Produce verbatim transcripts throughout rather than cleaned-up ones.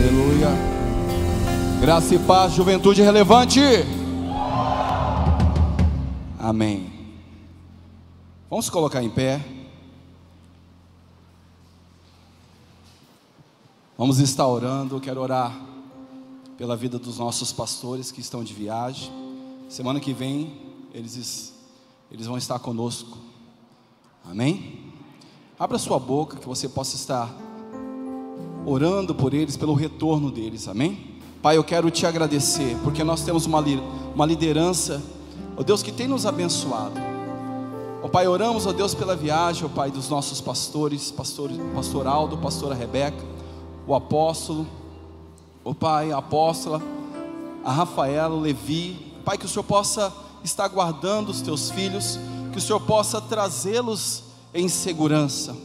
Aleluia. Graça e paz, juventude relevante. Amém. Vamos se colocar em pé. Vamos estar orando. Quero orar pela vida dos nossos pastores que estão de viagem. Semana que vem eles, eles vão estar conosco. Amém? Abra sua boca, que você possa estar orando por eles, pelo retorno deles. Amém? Pai, eu quero te agradecer, porque nós temos uma, uma liderança, ó Deus, que tem nos abençoado. Ó Pai, oramos, ó Deus, pela viagem, ó Pai, dos nossos pastores, pastor, pastor Aldo, pastora Rebeca, o apóstolo, ó Pai, a apóstola, a Rafaela, o Levi. Pai, que o Senhor possa estar guardando os teus filhos, que o Senhor possa trazê-los em segurança,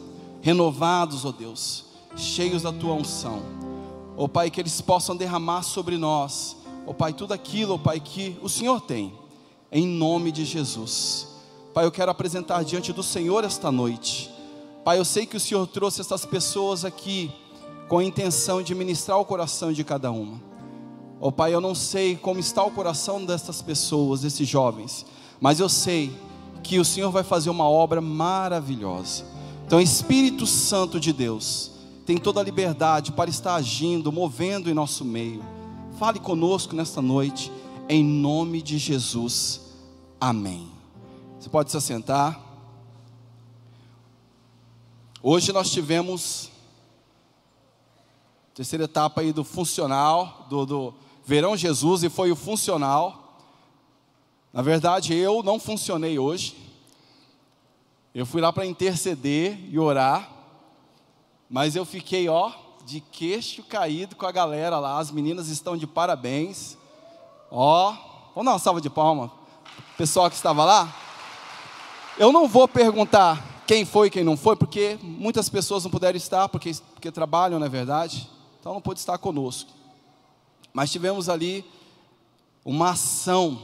renovados, ó Deus, cheios da tua unção. Ó Pai, que eles possam derramar sobre nós, ó Pai, tudo aquilo, ó Pai, que o Senhor tem, em nome de Jesus. Pai, eu quero apresentar diante do Senhor esta noite. Pai, eu sei que o Senhor trouxe essas pessoas aqui com a intenção de ministrar o coração de cada uma. Ó Pai, eu não sei como está o coração dessas pessoas, desses jovens, mas eu sei que o Senhor vai fazer uma obra maravilhosa. Então, Espírito Santo de Deus, tem toda a liberdade para estar agindo, movendo em nosso meio. Fale conosco nesta noite, em nome de Jesus. Amém. Você pode se assentar. Hoje nós tivemos terceira etapa aí do funcional, do, do Verão Jesus, e foi o funcional. Na verdade, eu não funcionei hoje. Eu fui lá para interceder e orar, mas eu fiquei, ó, de queixo caído com a galera lá. As meninas estão de parabéns. Ó, vamos dar uma salva de palma, pessoal que estava lá. Eu não vou perguntar quem foi e quem não foi, porque muitas pessoas não puderam estar, porque, porque trabalham, não é verdade? Então não pôde estar conosco. Mas tivemos ali uma ação.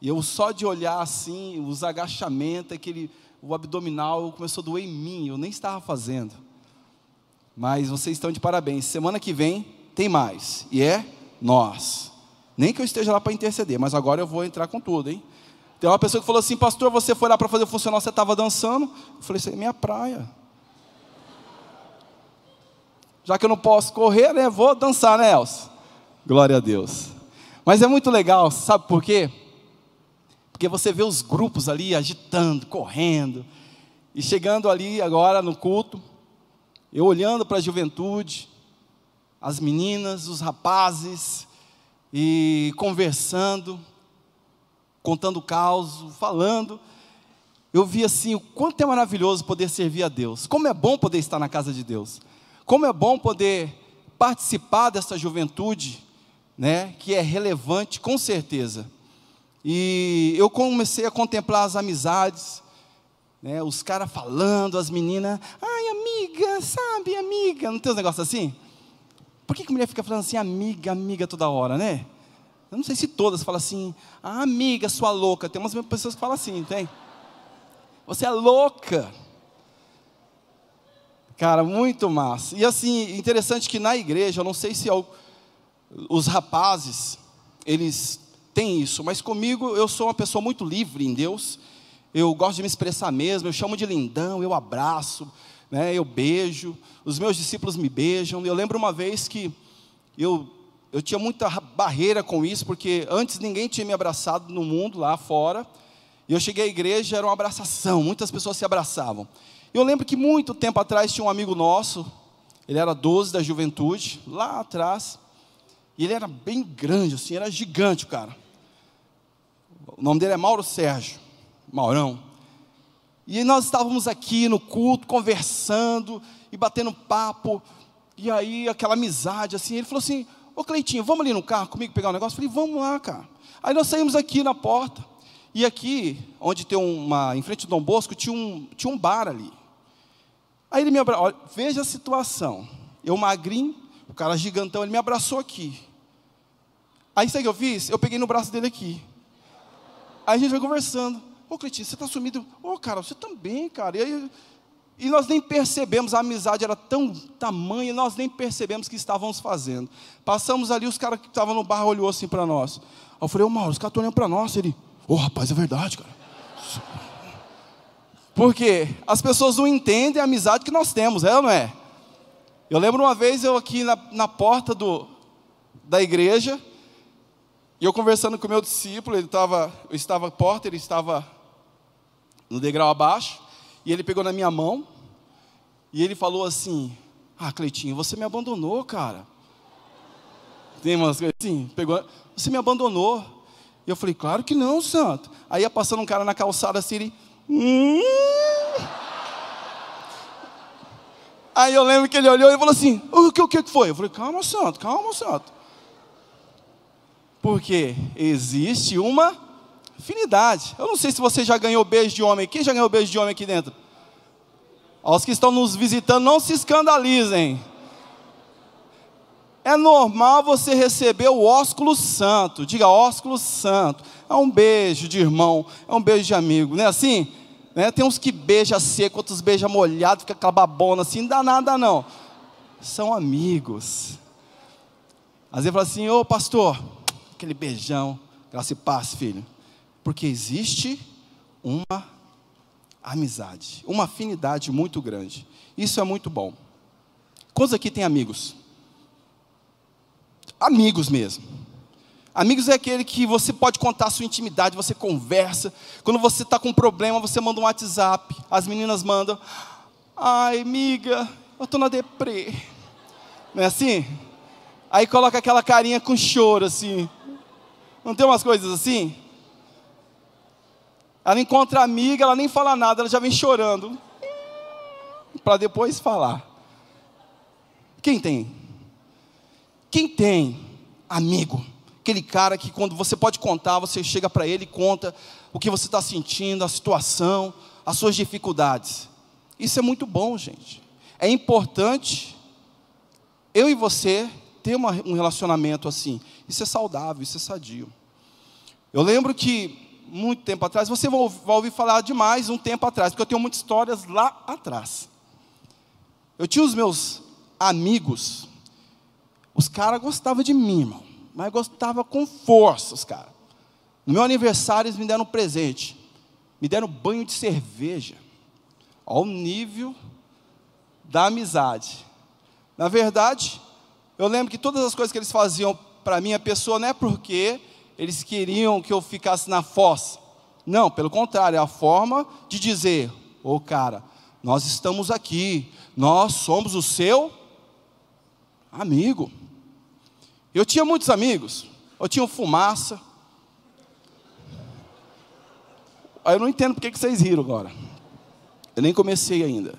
E eu só de olhar assim, os agachamentos, aquele, o abdominal começou a doer em mim. Eu nem estava fazendo. Mas vocês estão de parabéns. Semana que vem tem mais. E é nós. Nem que eu esteja lá para interceder, mas agora eu vou entrar com tudo, hein? Tem uma pessoa que falou assim: pastor, você foi lá para fazer o funcional, você estava dançando? Eu falei assim: é minha praia. Já que eu não posso correr, né? Vou dançar, né, Elcio? Glória a Deus. Mas é muito legal, sabe por quê? Porque você vê os grupos ali agitando, correndo. E chegando ali agora no culto, eu olhando para a juventude, as meninas, os rapazes, e conversando, contando causos, falando. Eu vi assim, o quanto é maravilhoso poder servir a Deus. Como é bom poder estar na casa de Deus. Como é bom poder participar dessa juventude, né, que é relevante, com certeza. E eu comecei a contemplar as amizades, né, os caras falando, as meninas, ai amiga, sabe amiga, não tem uns negócios assim? Por que a mulher fica falando assim, amiga, amiga toda hora, né? Eu não sei se todas falam assim, ah, amiga, sua louca. Tem umas pessoas que falam assim, tem? Você é louca. Cara, muito massa. E assim, interessante que na igreja, eu não sei se os rapazes, eles têm isso, mas comigo eu sou uma pessoa muito livre em Deus. Eu gosto de me expressar mesmo, eu chamo de lindão, eu abraço, né, eu beijo, os meus discípulos me beijam. Eu lembro uma vez que eu, eu tinha muita barreira com isso, porque antes ninguém tinha me abraçado no mundo, lá fora. E eu cheguei à igreja, era uma abraçação, muitas pessoas se abraçavam. Eu lembro que muito tempo atrás tinha um amigo nosso, ele era doze da juventude, lá atrás, e ele era bem grande, assim, era gigante o cara. O nome dele é Mauro Sérgio, Maurão. E nós estávamos aqui no culto, conversando e batendo papo, e aí aquela amizade, assim. Ele falou assim, ô Cleitinho, vamos ali no carro comigo pegar um negócio? Eu falei, vamos lá, cara. Aí nós saímos aqui na porta, e aqui, onde tem uma, em frente do Dom Bosco, tinha um, tinha um bar ali. Aí ele me abraçou, veja a situação, eu magrinho, o cara gigantão, ele me abraçou aqui. Aí sabe o que eu fiz? Eu peguei no braço dele aqui. Aí a gente vai conversando, ô Cleitinho, você está sumido, ô cara, você também, cara. E aí E nós nem percebemos, a amizade era tão tamanha, nós nem percebemos o que estávamos fazendo. Passamos ali, os caras que estavam no bar olhou assim para nós. Eu falei, ô Mauro, os caras estão olhando para nós. Ele, ô oh, rapaz, é verdade, cara. Por quê? As pessoas não entendem a amizade que nós temos, é ou não é? Eu lembro uma vez, eu aqui na, na porta do, da igreja, e eu conversando com o meu discípulo, ele tava, eu estava à porta, ele estava no degrau abaixo. E ele pegou na minha mão, e ele falou assim, ah, Cleitinho, você me abandonou, cara. Tem umas coisas assim, pegou, você me abandonou. E eu falei, claro que não, santo. Aí ia passando um cara na calçada assim, ele... Hum? Aí eu lembro que ele olhou e falou assim, o que, o que foi? Eu falei, calma, santo, calma, santo. Porque existe uma... afinidade. Eu não sei se você já ganhou beijo de homem. Quem já ganhou beijo de homem aqui dentro? Aos que estão nos visitando, não se escandalizem. É normal você receber o ósculo santo. Diga ósculo santo. É um beijo de irmão, é um beijo de amigo, não é assim? Né? Tem uns que beija seco, outros beija molhado, fica com a babona assim, não dá nada não. São amigos. Às vezes fala assim, ô pastor, aquele beijão, graça e paz, filho. Porque existe uma amizade, uma afinidade muito grande. Isso é muito bom. Quantos aqui têm amigos? Amigos mesmo. Amigos é aquele que você pode contar a sua intimidade, você conversa. Quando você está com um problema, você manda um WhatsApp. As meninas mandam. Ai, amiga, eu estou na deprê. Não é assim? Aí coloca aquela carinha com choro, assim. Não tem umas coisas assim? Ela encontra a amiga, ela nem fala nada, ela já vem chorando. Para depois falar. Quem tem? Quem tem amigo? Aquele cara que quando você pode contar, você chega para ele e conta o que você está sentindo, a situação, as suas dificuldades. Isso é muito bom, gente. É importante eu e você ter uma, um relacionamento assim. Isso é saudável, isso é sadio. Eu lembro que... muito tempo atrás, você vai ouvir falar demais um tempo atrás, porque eu tenho muitas histórias lá atrás. Eu tinha os meus amigos, os caras gostavam de mim, irmão, mas gostavam com força, os caras. No meu aniversário, eles me deram um presente, me deram banho de cerveja, ao nível da amizade. Na verdade, eu lembro que todas as coisas que eles faziam para mim, a pessoa não é porque... eles queriam que eu ficasse na fossa. Não, pelo contrário, é a forma de dizer, ô oh, cara, nós estamos aqui, nós somos o seu amigo. Eu tinha muitos amigos, eu tinha o Fumaça. Aí eu não entendo porque que vocês riram agora. Eu nem comecei ainda.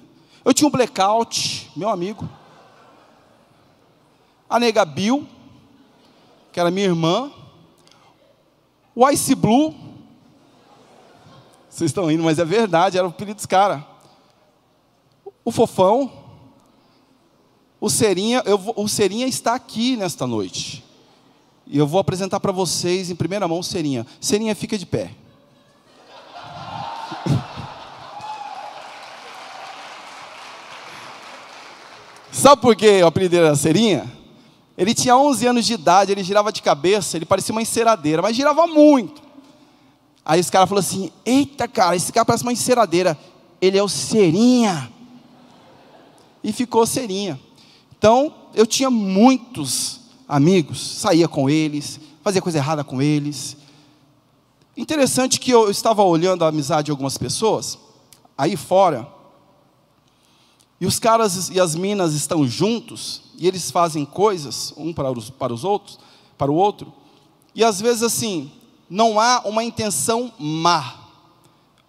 Eu tinha o Blackout, meu amigo. A Nega Bill, que era minha irmã. O Ice Blue, vocês estão rindo, mas é verdade, era o apelido dos caras. O Fofão, o Serinha, eu vou, o Serinha está aqui nesta noite. E eu vou apresentar para vocês, em primeira mão, o Serinha. Serinha, fica de pé. Sabe por que o apelido era Serinha? Ele tinha onze anos de idade, ele girava de cabeça, ele parecia uma enceradeira, mas girava muito. Aí esse cara falou assim, eita cara, esse cara parece uma enceradeira, ele é o Serinha. E ficou Serinha. Então, eu tinha muitos amigos, saía com eles, fazia coisa errada com eles. Interessante que eu estava olhando a amizade de algumas pessoas, aí fora, e os caras e as minas estão juntos, e eles fazem coisas, um para os, para os outros, para o outro, e às vezes assim, não há uma intenção má,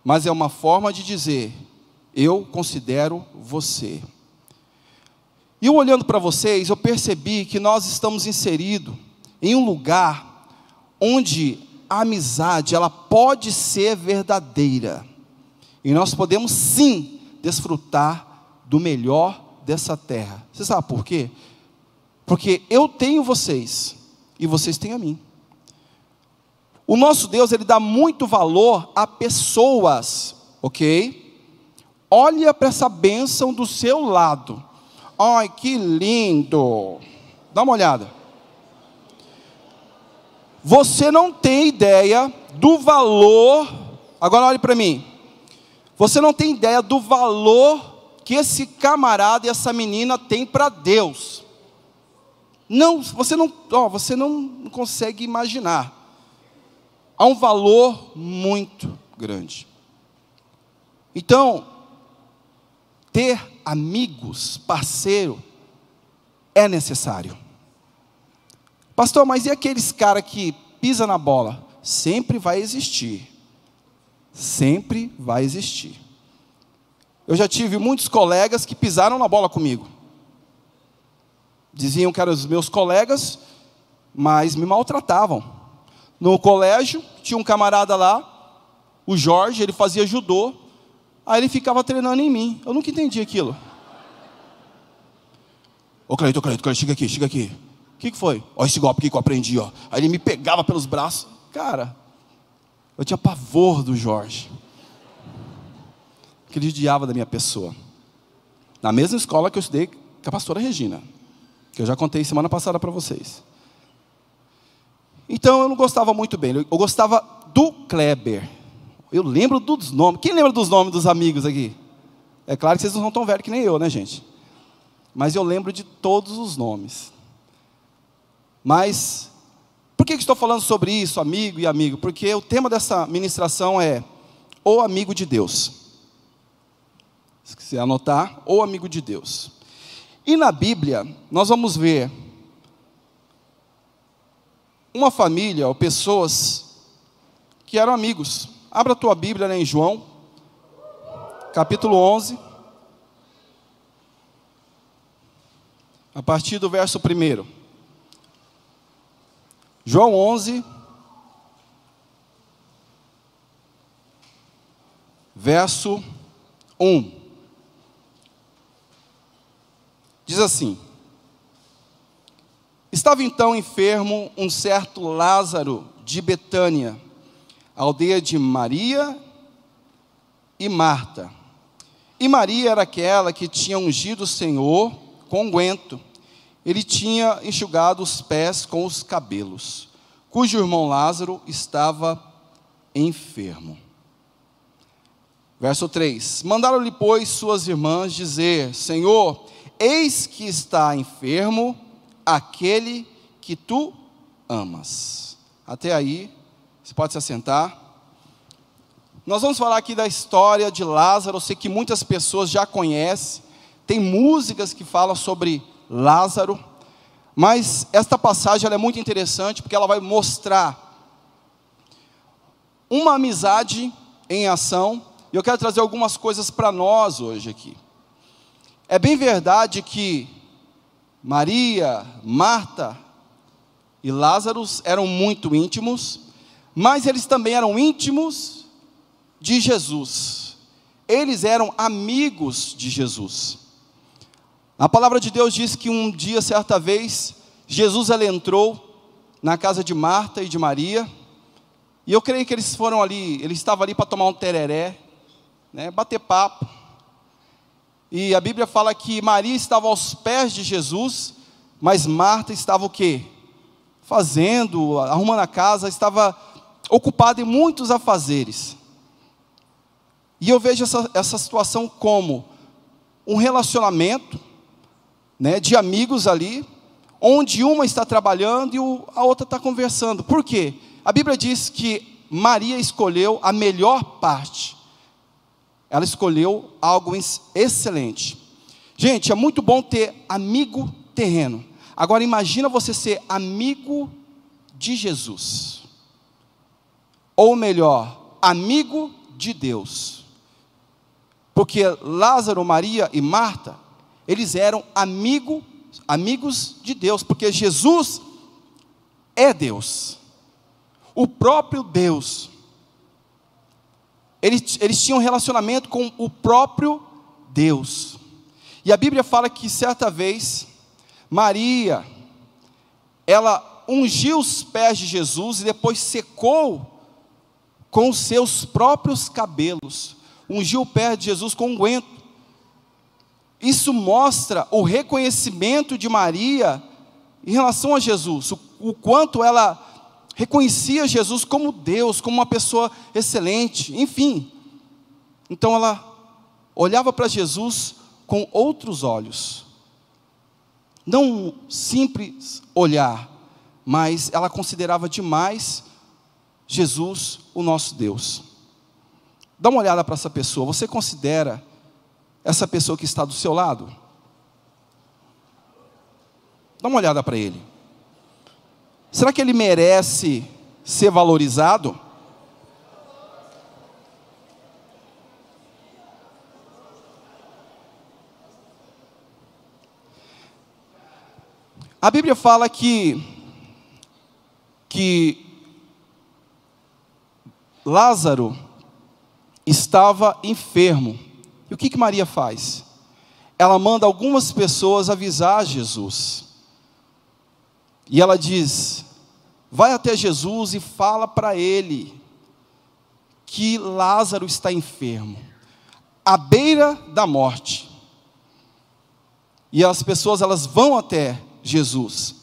mas é uma forma de dizer, eu considero você. E eu olhando para vocês, eu percebi que nós estamos inseridos em um lugar onde a amizade, ela pode ser verdadeira, e nós podemos sim desfrutar do melhor dessa terra. Você sabe por quê? Porque eu tenho vocês e vocês têm a mim. O nosso Deus, ele dá muito valor a pessoas, ok? Olha para essa bênção do seu lado. Ai, que lindo. Dá uma olhada. Você não tem ideia do valor... Agora olhe para mim. Você não tem ideia do valor que esse camarada e essa menina tem para Deus. Não, você não, ó, você não consegue imaginar. Há um valor muito grande. Então, ter amigos, parceiro, é necessário. Pastor, mas e aqueles caras que pisam na bola? Sempre vai existir. Sempre vai existir. Eu já tive muitos colegas que pisaram na bola comigo. Diziam que eram os meus colegas, mas me maltratavam. No colégio, tinha um camarada lá, o Jorge, ele fazia judô, aí ele ficava treinando em mim. Eu nunca entendi aquilo. Ô Cleiton, Cleiton, Cleiton, chega aqui, chega aqui. O que, que foi? Ó, esse golpe aqui que eu aprendi, ó. Aí ele me pegava pelos braços. Cara, eu tinha pavor do Jorge. Que ele judiava da minha pessoa. Na mesma escola que eu estudei com a pastora Regina, que eu já contei semana passada para vocês. Então eu não gostava muito bem. Eu gostava do Kleber. Eu lembro dos nomes. Quem lembra dos nomes dos amigos aqui? É claro que vocês não são tão velhos que nem eu, né, gente? Mas eu lembro de todos os nomes. Mas por que, que estou falando sobre isso, amigo e amigo? Porque o tema dessa ministração é o amigo de Deus. Se quiser anotar, o amigo de Deus. E na Bíblia, nós vamos ver uma família ou pessoas que eram amigos. Abra a tua Bíblia, né, em João, capítulo onze, a partir do verso primeiro. João onze, verso um. Diz assim: estava então enfermo um certo Lázaro de Betânia, aldeia de Maria e Marta. E Maria era aquela que tinha ungido o Senhor com unguento. Ele tinha enxugado os pés com os cabelos, cujo irmão Lázaro estava enfermo. Verso três. Mandaram-lhe, pois, suas irmãs dizer: Senhor, eis que está enfermo aquele que tu amas. Até aí, você pode se assentar. Nós vamos falar aqui da história de Lázaro. Eu sei que muitas pessoas já conhecem. Tem músicas que falam sobre Lázaro. Mas esta passagem ela é muito interessante, porque ela vai mostrar uma amizade em ação. E eu quero trazer algumas coisas para nós hoje aqui. É bem verdade que Maria, Marta e Lázaro eram muito íntimos, mas eles também eram íntimos de Jesus. Eles eram amigos de Jesus. A palavra de Deus diz que um dia, certa vez, Jesus ela entrou na casa de Marta e de Maria, e eu creio que eles foram ali, ele estava ali para tomar um tereré, né, bater papo. E a Bíblia fala que Maria estava aos pés de Jesus, mas Marta estava o quê? Fazendo, arrumando a casa, estava ocupada em muitos afazeres. E eu vejo essa, essa situação como um relacionamento, né, de amigos ali, onde uma está trabalhando e o, a outra está conversando. Por quê? A Bíblia diz que Maria escolheu a melhor parte. Ela escolheu algo excelente. Gente, é muito bom ter amigo terreno. Agora imagina você ser amigo de Jesus. Ou melhor, amigo de Deus. Porque Lázaro, Maria e Marta, eles eram amigo, amigos de Deus. Porque Jesus é Deus. O próprio Deus. Eles, eles tinham um relacionamento com o próprio Deus. E a Bíblia fala que certa vez, Maria, ela ungiu os pés de Jesus e depois secou com os seus próprios cabelos. ungiu o pé de Jesus com unguento. Isso mostra o reconhecimento de Maria em relação a Jesus, o, o quanto ela reconhecia Jesus como Deus, como uma pessoa excelente, enfim. Então ela olhava para Jesus com outros olhos, não um simples olhar, mas ela considerava demais Jesus o nosso Deus. Dá uma olhada para essa pessoa, você considera essa pessoa que está do seu lado? Dá uma olhada para ele. Será que ele merece ser valorizado? A Bíblia fala que, que Lázaro estava enfermo. E o que que Maria faz? Ela manda algumas pessoas avisar Jesus. E ela diz: vai até Jesus e fala para ele que Lázaro está enfermo, à beira da morte. E as pessoas, elas vão até Jesus.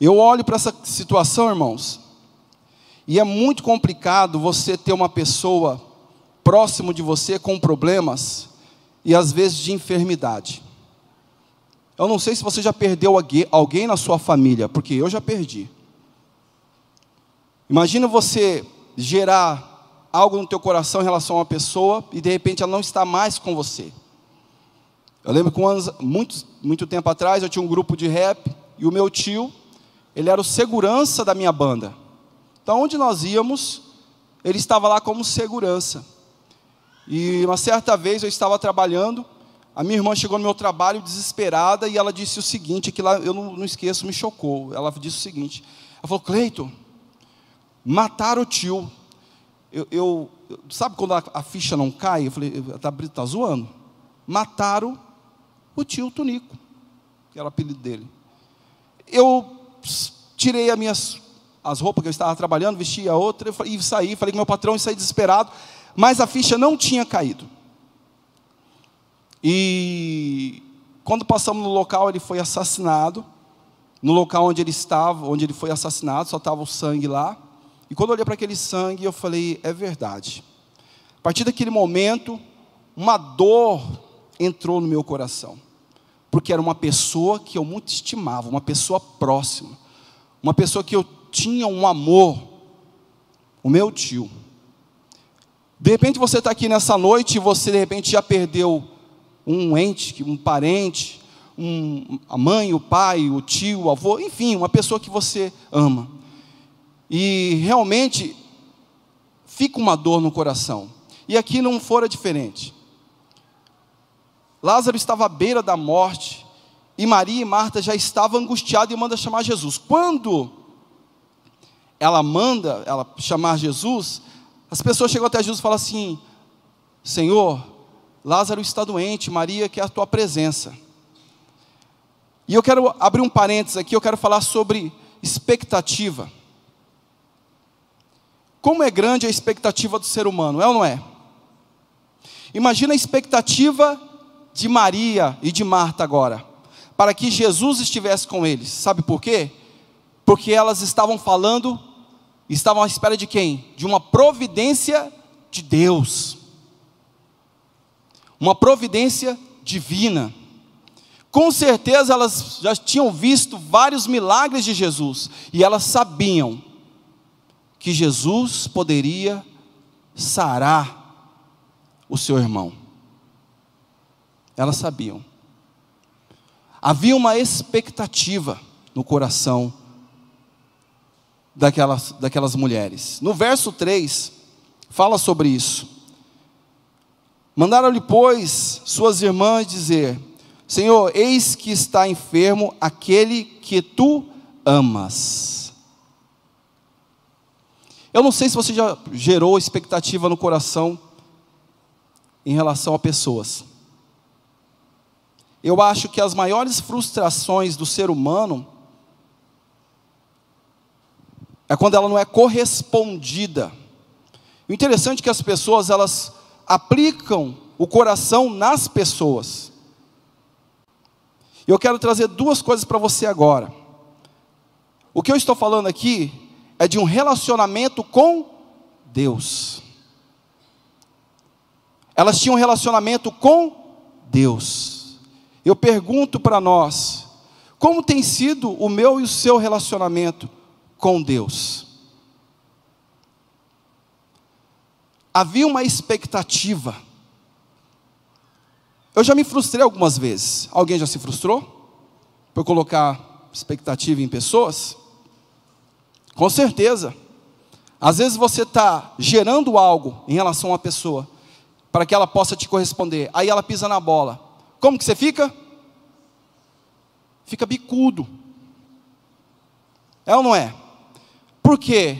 Eu olho para essa situação, irmãos, e é muito complicado você ter uma pessoa próximo de você com problemas e às vezes de enfermidade. Eu não sei se você já perdeu alguém na sua família, porque eu já perdi. Imagina você gerar algo no teu coração em relação a uma pessoa e de repente ela não está mais com você. Eu lembro que muito, muito tempo atrás eu tinha um grupo de rap e o meu tio, ele era o segurança da minha banda. Então onde nós íamos, ele estava lá como segurança. E uma certa vez eu estava trabalhando. A minha irmã chegou no meu trabalho desesperada e ela disse o seguinte, que lá eu não, não esqueço, me chocou. Ela disse o seguinte, ela falou: Cleiton, mataram o tio. Eu, eu, sabe quando a, a ficha não cai? Eu falei, tá, tá zoando? Mataram o tio Tunico, que era o apelido dele. Eu tirei as minhas as roupas que eu estava trabalhando, vesti a outra eu falei, e saí, falei com meu patrão e saí desesperado, mas a ficha não tinha caído. E quando passamos no local, ele foi assassinado. No local onde ele estava, onde ele foi assassinado, só estava o sangue lá. E quando eu olhei para aquele sangue, eu falei, é verdade. A partir daquele momento, uma dor entrou no meu coração. Porque era uma pessoa que eu muito estimava, uma pessoa próxima. Uma pessoa que eu tinha um amor. O meu tio. De repente você está aqui nessa noite e você de repente já perdeu um ente, um parente, um, a mãe, o pai, o tio, o avô, enfim, uma pessoa que você ama. E realmente fica uma dor no coração. E aqui não fora diferente. Lázaro estava à beira da morte e Maria e Marta já estavam angustiadas e manda chamar Jesus. Quando ela manda ela chamar Jesus, as pessoas chegam até Jesus e falam assim: Senhor, Lázaro está doente, Maria quer a tua presença. E eu quero abrir um parênteses aqui, eu quero falar sobre expectativa. Como é grande a expectativa do ser humano, é ou não é? Imagina a expectativa de Maria e de Marta agora, para que Jesus estivesse com eles. Sabe por quê? Porque elas estavam falando, estavam à espera de quem? De uma providência de Deus. Uma providência divina. Com certeza elas já tinham visto vários milagres de Jesus. E elas sabiam que Jesus poderia sarar o seu irmão. Elas sabiam. Havia uma expectativa no coração daquelas, daquelas mulheres. No verso três, fala sobre isso. Mandaram-lhe, pois, suas irmãs dizer: Senhor, eis que está enfermo aquele que tu amas. Eu não sei se você já gerou expectativa no coração em relação a pessoas. Eu acho que as maiores frustrações do ser humano é quando ela não é correspondida. O interessante é que as pessoas, elas aplicam o coração nas pessoas. Eu quero trazer duas coisas para você agora. O que eu estou falando aqui é de um relacionamento com Deus. Elas tinham um relacionamento com Deus. Eu pergunto para nós, como tem sido o meu e o seu relacionamento com Deus? Havia uma expectativa. Eu já me frustrei algumas vezes. Alguém já se frustrou? Por colocar expectativa em pessoas? Com certeza. Às vezes você está gerando algo em relação a uma pessoa, para que ela possa te corresponder. Aí ela pisa na bola. Como que você fica? Fica bicudo. É ou não é? Por quê?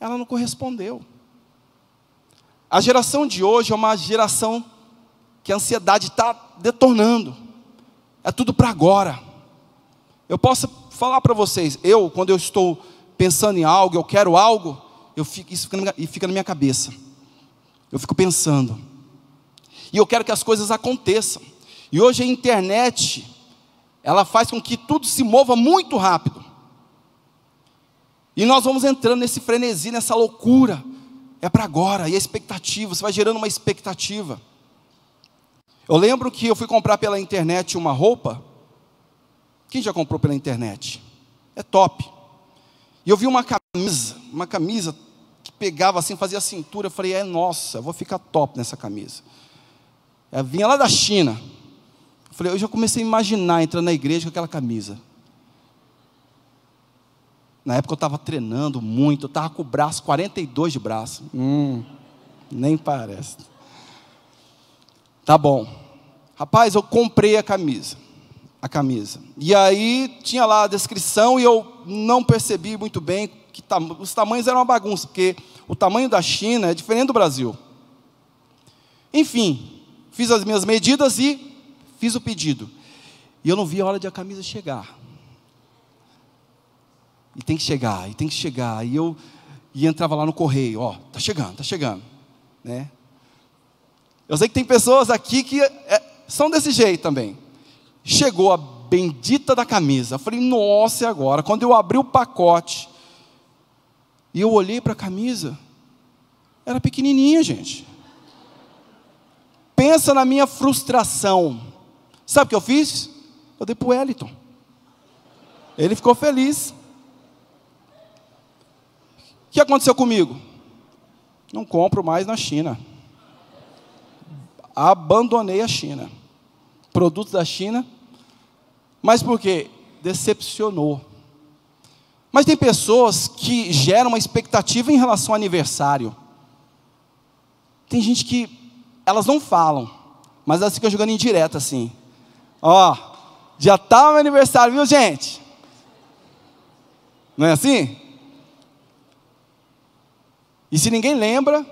Ela não correspondeu. A geração de hoje é uma geração que a ansiedade está detonando. É tudo para agora. Eu posso falar para vocês, eu, quando eu estou pensando em algo, eu quero algo, eu fico, isso fica, fica na minha cabeça. Eu fico pensando. E eu quero que as coisas aconteçam. E hoje a internet, ela faz com que tudo se mova muito rápido. E nós vamos entrando nesse frenesi, nessa loucura. É para agora, e a expectativa, você vai gerando uma expectativa. Eu lembro que eu fui comprar pela internet uma roupa. Quem já comprou pela internet? É top. E eu vi uma camisa, uma camisa que pegava assim, fazia a cintura. Eu falei, é nossa, eu vou ficar top nessa camisa. Ela vinha lá da China. Eu falei, eu já comecei a imaginar entrando na igreja com aquela camisa. Na época eu estava treinando muito, eu estava com o braço, quarenta e dois de braço. Hum, nem parece. Tá bom. Rapaz, eu comprei a camisa. A camisa. E aí tinha lá a descrição e eu não percebi muito bem que tam- os tamanhos eram uma bagunça, porque o tamanho da China é diferente do Brasil. Enfim, fiz as minhas medidas e fiz o pedido. E eu não vi a hora de a camisa chegar. E tem que chegar, e tem que chegar. E eu e entrava lá no correio, ó, tá chegando, tá chegando, né? Eu sei que tem pessoas aqui que é, são desse jeito também. Chegou a bendita da camisa. Eu falei, nossa, e agora? Quando eu abri o pacote, e eu olhei para a camisa, era pequenininha, gente. Pensa na minha frustração. Sabe o que eu fiz? Eu dei para o Eliton. Ele ficou feliz. O que aconteceu comigo? Não compro mais na China. Abandonei a China, produtos da China, mas por quê? Decepcionou. Mas tem pessoas que geram uma expectativa em relação ao aniversário. Tem gente que elas não falam, mas elas ficam jogando indireta assim. Ó, já tá o meu aniversário, viu, gente? Não é assim? E se ninguém lembra,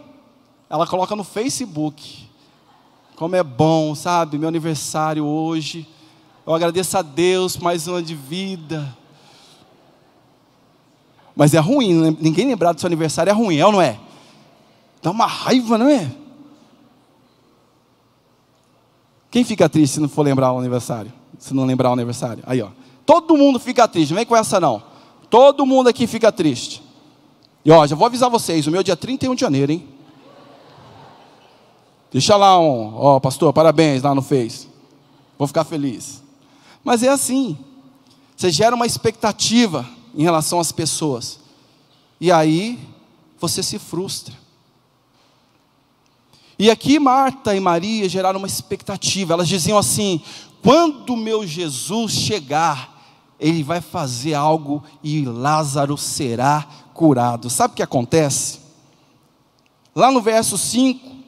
ela coloca no Facebook. Como é bom, sabe, meu aniversário hoje, eu agradeço a Deus por mais um ano de vida. Mas é ruim, ninguém lembrar do seu aniversário é ruim, é ou não é? Dá uma raiva, não é? Quem fica triste se não for lembrar o aniversário? Se não lembrar o aniversário? Aí, ó, todo mundo fica triste, não vem com essa não. Todo mundo aqui fica triste. E ó, já vou avisar vocês, o meu é dia trinta e um de janeiro, hein? Deixa lá um, ó, oh, pastor, parabéns, lá no Face. Vou ficar feliz. Mas é assim. Você gera uma expectativa em relação às pessoas. E aí, você se frustra. E aqui, Marta e Maria geraram uma expectativa. Elas diziam assim, quando meu Jesus chegar, ele vai fazer algo e Lázaro será curado. Sabe o que acontece? Lá no verso cinco,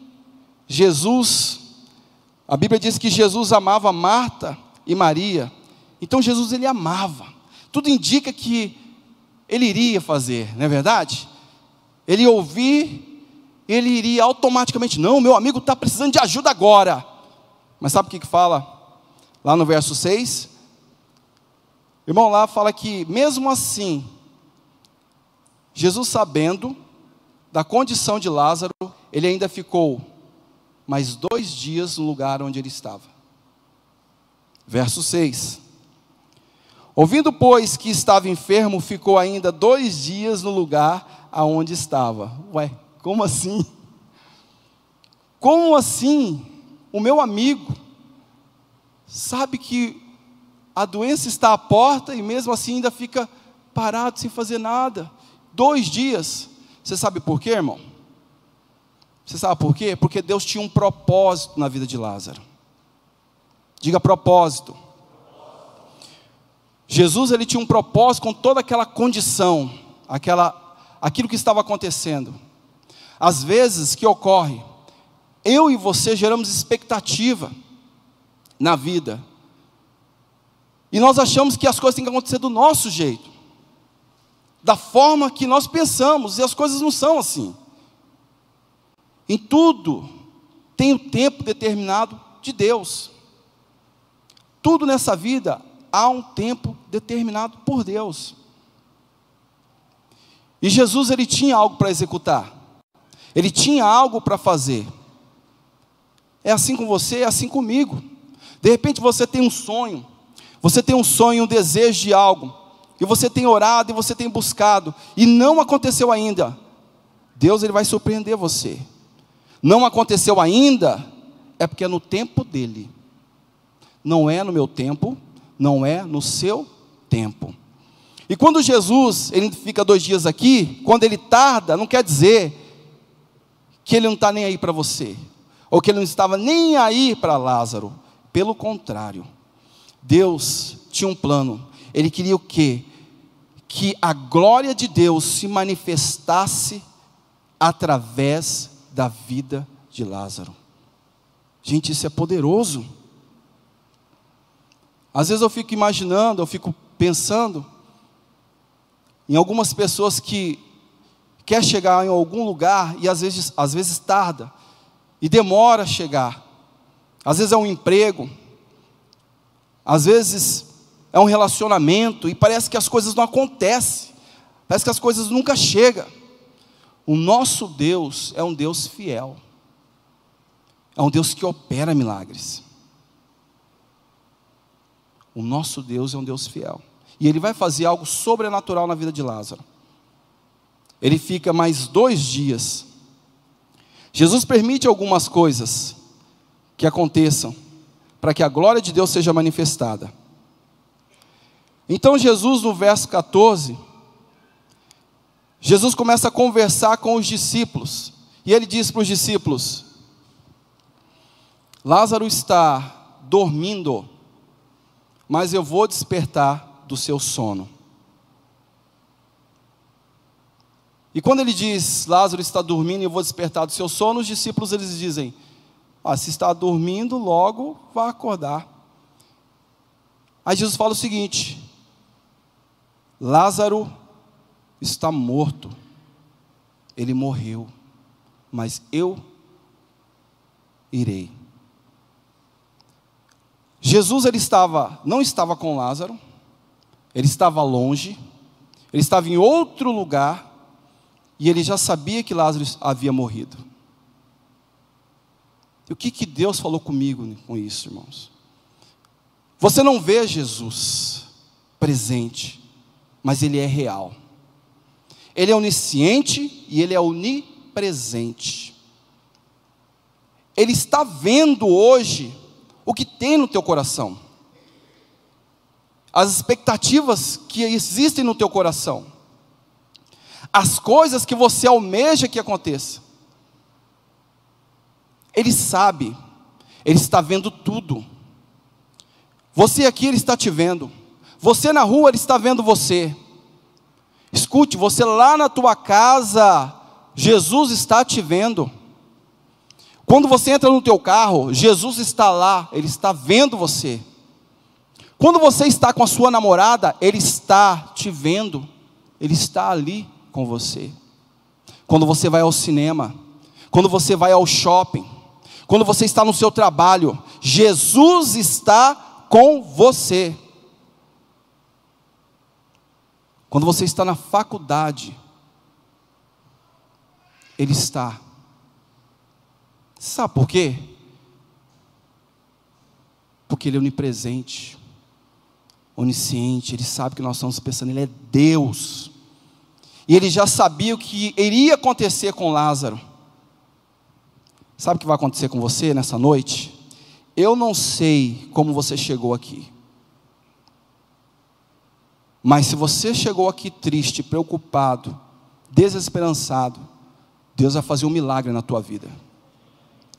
Jesus, a Bíblia diz que Jesus amava Marta e Maria, então Jesus ele amava, tudo indica que ele iria fazer, não é verdade? Ele ia ouvir, ele iria automaticamente, não, meu amigo está precisando de ajuda agora, mas sabe o que que fala? Lá no verso seis, irmão, lá fala que mesmo assim, Jesus sabendo da condição de Lázaro, ele ainda ficou mas dois dias no lugar onde ele estava. Verso seis. Ouvindo, pois, que estava enfermo, ficou ainda dois dias no lugar aonde estava. Ué, como assim? Como assim? O meu amigo sabe que a doença está à porta e mesmo assim ainda fica parado sem fazer nada. Dois dias. Você sabe por quê, irmão? Você sabe por quê? Porque Deus tinha um propósito na vida de Lázaro. Diga propósito. Jesus, ele tinha um propósito com toda aquela condição, aquela, aquilo que estava acontecendo. Às vezes, que ocorre? Eu e você geramos expectativa na vida. E nós achamos que as coisas têm que acontecer do nosso jeito, da forma que nós pensamos, e as coisas não são assim. Em tudo tem o tempo determinado de Deus. Tudo nessa vida há um tempo determinado por Deus. E Jesus, ele tinha algo para executar. Ele tinha algo para fazer. É assim com você, é assim comigo. De repente você tem um sonho. Você tem um sonho, um desejo de algo. E você tem orado, e você tem buscado. E não aconteceu ainda. Deus, ele vai surpreender você. Não aconteceu ainda, é porque é no tempo dele. Não é no meu tempo, não é no seu tempo. E quando Jesus, ele fica dois dias aqui, quando ele tarda, não quer dizer que ele não está nem aí para você, ou que ele não estava nem aí para Lázaro. Pelo contrário, Deus tinha um plano. Ele queria o quê? Que a glória de Deus se manifestasse através da vida de Lázaro. Gente, isso é poderoso. Às vezes eu fico imaginando, eu fico pensando em algumas pessoas que quer chegar em algum lugar e às vezes, às vezes tarda e demora a chegar. Às vezes é um emprego, às vezes é um relacionamento e parece que as coisas não acontecem, parece que as coisas nunca chegam. O nosso Deus é um Deus fiel, é um Deus que opera milagres. O nosso Deus é um Deus fiel. E ele vai fazer algo sobrenatural na vida de Lázaro. Ele fica mais dois dias. Jesus permite algumas coisas que aconteçam, para que a glória de Deus seja manifestada. Então Jesus, no verso quatorze, Jesus começa a conversar com os discípulos. E ele diz para os discípulos: Lázaro está dormindo, mas eu vou despertar do seu sono. E quando ele diz, Lázaro está dormindo e eu vou despertar do seu sono, os discípulos, eles dizem, ah, se está dormindo, logo vai acordar. Aí Jesus fala o seguinte, Lázaro está morto, ele morreu, mas eu irei. Jesus, ele estava, não estava com Lázaro, ele estava longe, ele estava em outro lugar, e ele já sabia que Lázaro havia morrido. E o que, que Deus falou comigo com isso, irmãos? Você não vê Jesus presente, mas ele é real. Ele é onisciente e ele é onipresente. Ele está vendo hoje o que tem no teu coração, as expectativas que existem no teu coração, as coisas que você almeja que aconteça. Ele sabe, ele está vendo tudo. Você aqui, ele está te vendo. Você na rua, ele está vendo você. Escute, você lá na tua casa, Jesus está te vendo. Quando você entra no teu carro, Jesus está lá, ele está vendo você. Quando você está com a sua namorada, ele está te vendo, ele está ali com você. Quando você vai ao cinema, quando você vai ao shopping, quando você está no seu trabalho, Jesus está com você. Quando você está na faculdade, ele está. Sabe por quê? Porque Ele é onipresente, onisciente, Ele sabe que nós estamos pensando, Ele é Deus. E Ele já sabia o que iria acontecer com Lázaro. Sabe o que vai acontecer com você nessa noite? Eu não sei como você chegou aqui, mas se você chegou aqui triste, preocupado, desesperançado, Deus vai fazer um milagre na tua vida.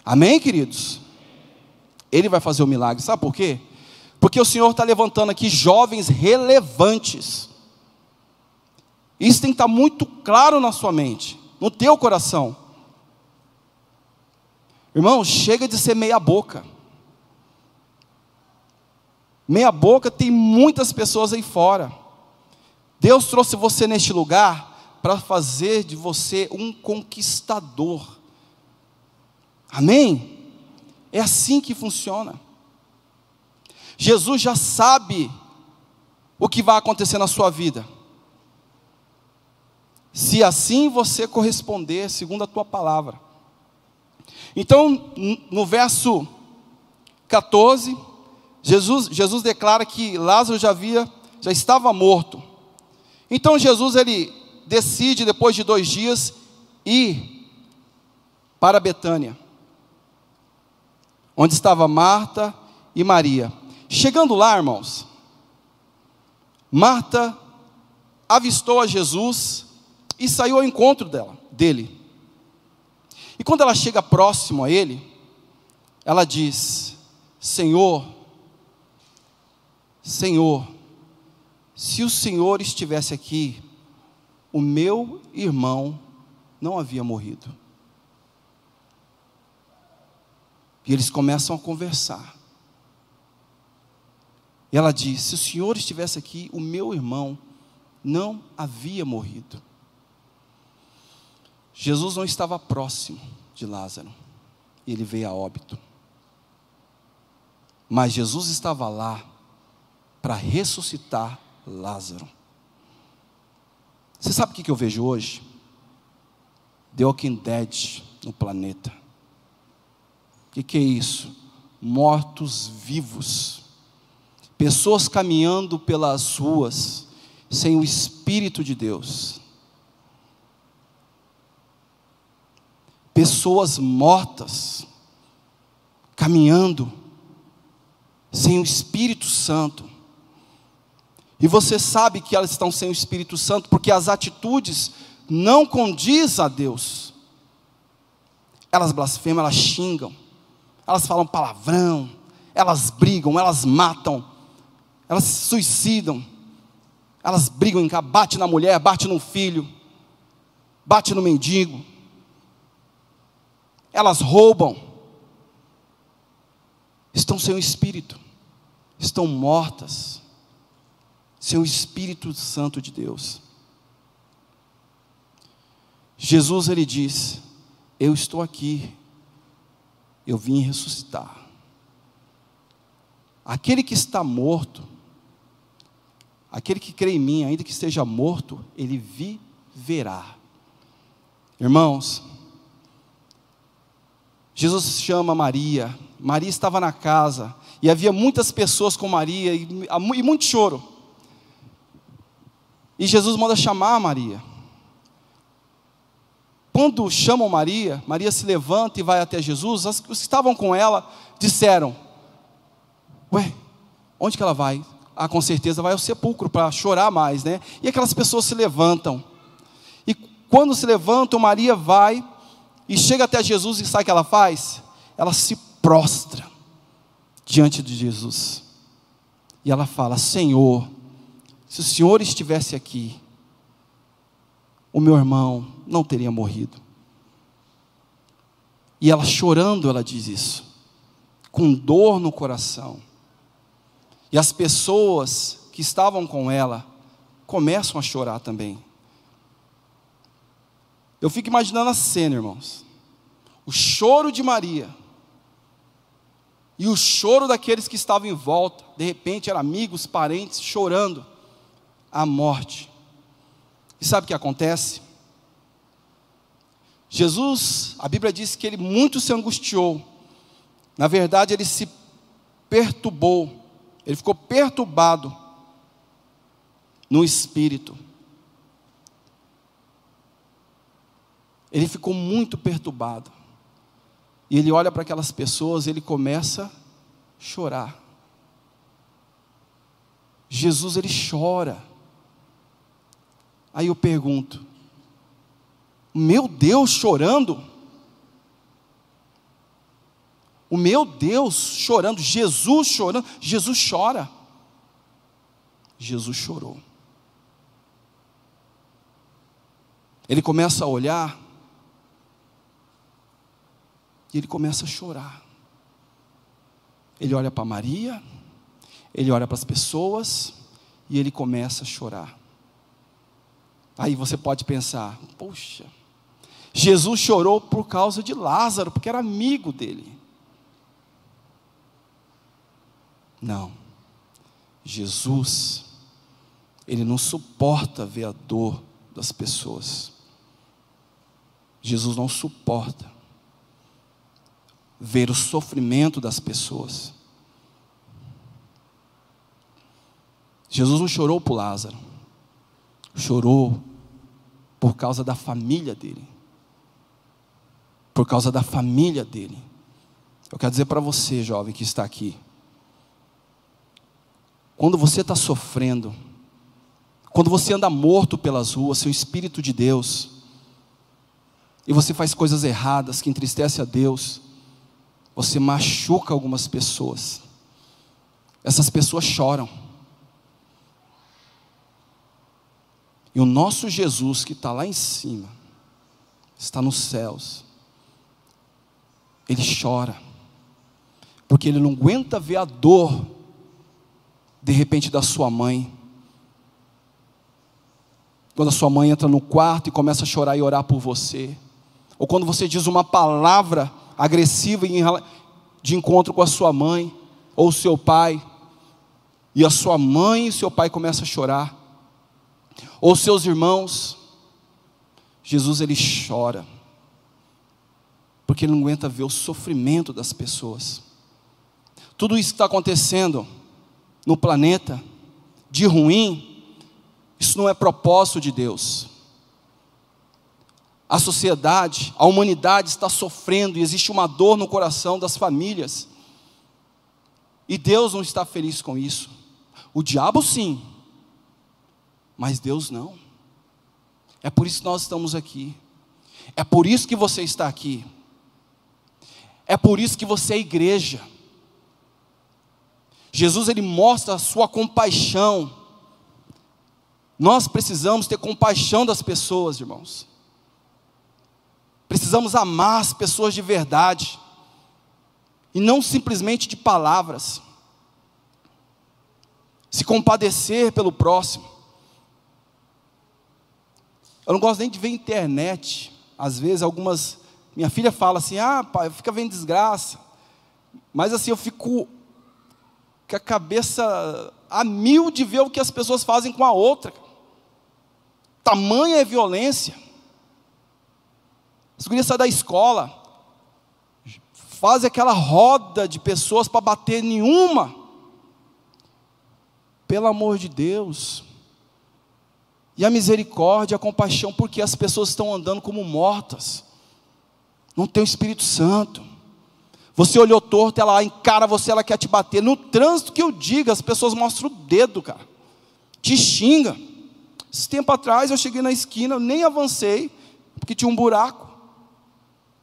Amém, queridos? Ele vai fazer um milagre, sabe por quê? Porque o Senhor está levantando aqui jovens relevantes. Isso tem que estar muito claro na sua mente, no teu coração. Irmão, chega de ser meia boca. Meia boca tem muitas pessoas aí fora. Deus trouxe você neste lugar para fazer de você um conquistador. Amém? É assim que funciona. Jesus já sabe o que vai acontecer na sua vida. Se assim você corresponder, segundo a tua palavra. Então, no verso quatorze, Jesus, Jesus declara que Lázaro já havia, já estava morto. Então Jesus, ele decide, depois de dois dias, ir para Betânia, onde estava Marta e Maria. Chegando lá, irmãos, Marta avistou a Jesus e saiu ao encontro dela, dele. E quando ela chega próximo a ele, ela diz: Senhor, Senhor, se o Senhor estivesse aqui, o meu irmão não havia morrido. E eles começam a conversar. E ela diz: se o Senhor estivesse aqui, o meu irmão não havia morrido. Jesus não estava próximo de Lázaro, ele veio a óbito. Mas Jesus estava lá para ressuscitar Lázaro. Você sabe o que eu vejo hoje? The Walking Dead no planeta. O que, que é isso? Mortos vivos. Pessoas caminhando pelas ruas sem o Espírito de Deus. Pessoas mortas, caminhando, sem o Espírito Santo. E você sabe que elas estão sem o Espírito Santo, porque as atitudes não condizem a Deus. Elas blasfemam, elas xingam, elas falam palavrão, elas brigam, elas matam, elas se suicidam, elas brigam em casa, bate na mulher, bate no filho, bate no mendigo. Elas roubam, estão sem o Espírito, estão mortas, sem o Espírito Santo de Deus. Jesus, ele diz: eu estou aqui, eu vim ressuscitar. Aquele que está morto, aquele que crê em mim, ainda que esteja morto, ele viverá. Irmãos, Jesus chama Maria. Maria estava na casa, e havia muitas pessoas com Maria, e, e muito choro. E Jesus manda chamar Maria. Quando chamam Maria, Maria se levanta e vai até Jesus. Os que estavam com ela disseram: ué, onde que ela vai? Ah, com certeza vai ao sepulcro para chorar mais, né? E aquelas pessoas se levantam. E quando se levantam, Maria vai e chega até Jesus, e sabe o que ela faz? Ela se prostra diante de Jesus. E ela fala: Senhor, se o Senhor estivesse aqui, o meu irmão não teria morrido. E ela chorando, ela diz isso, com dor no coração. E as pessoas que estavam com ela começam a chorar também. Eu fico imaginando a cena, irmãos. O choro de Maria e o choro daqueles que estavam em volta. De repente eram amigos, parentes, chorando a morte. E sabe o que acontece? Jesus, a Bíblia diz que ele muito se angustiou. Na verdade, ele se perturbou. Ele ficou perturbado no espírito. Ele ficou muito perturbado. E ele olha para aquelas pessoas, ele começa a chorar. Jesus, ele chora. Aí eu pergunto, meu Deus chorando? O meu Deus chorando, Jesus chorando, Jesus chora. Jesus chorou. Ele começa a olhar, e ele começa a chorar. Ele olha para Maria, ele olha para as pessoas, e ele começa a chorar. Aí você pode pensar, poxa, Jesus chorou por causa de Lázaro, porque era amigo dele. Não, Jesus, ele não suporta ver a dor das pessoas. Jesus não suporta ver o sofrimento das pessoas. Jesus não chorou por Lázaro, chorou por causa da família dele, por causa da família dele. Eu quero dizer para você, jovem que está aqui, quando você está sofrendo, quando você anda morto pelas ruas, seu Espírito de Deus, e você faz coisas erradas que entristece a Deus, você machuca algumas pessoas, essas pessoas choram. E o nosso Jesus que está lá em cima, está nos céus, ele chora, porque ele não aguenta ver a dor, de repente, da sua mãe. Quando a sua mãe entra no quarto e começa a chorar e orar por você, ou quando você diz uma palavra agressiva de encontro com a sua mãe, ou seu pai, e a sua mãe e seu pai começam a chorar, ou seus irmãos. Jesus, ele chora, porque ele não aguenta ver o sofrimento das pessoas. Tudo isso que está acontecendo no planeta, de ruim, isso não é propósito de Deus. A sociedade, a humanidade está sofrendo, e existe uma dor no coração das famílias, e Deus não está feliz com isso. O diabo sim, mas Deus não. É por isso que nós estamos aqui, é por isso que você está aqui, é por isso que você é igreja. Jesus, ele mostra a sua compaixão. Nós precisamos ter compaixão das pessoas, irmãos. Precisamos amar as pessoas de verdade, e não simplesmente de palavras. Se compadecer pelo próximo. Eu não gosto nem de ver internet, às vezes algumas, minha filha fala assim, ah pai, fica vendo desgraça, mas assim, eu fico com a cabeça a mil de ver o que as pessoas fazem com a outra. Tamanha é violência. As gurias saem da escola, fazem aquela roda de pessoas para bater nenhuma, pelo amor de Deus. E a misericórdia, a compaixão, porque as pessoas estão andando como mortas, não tem o Espírito Santo. Você olhou torto, ela encara você, ela quer te bater. No trânsito que eu digo, as pessoas mostram o dedo, cara, te xinga. Esse tempo atrás eu cheguei na esquina, eu nem avancei, porque tinha um buraco,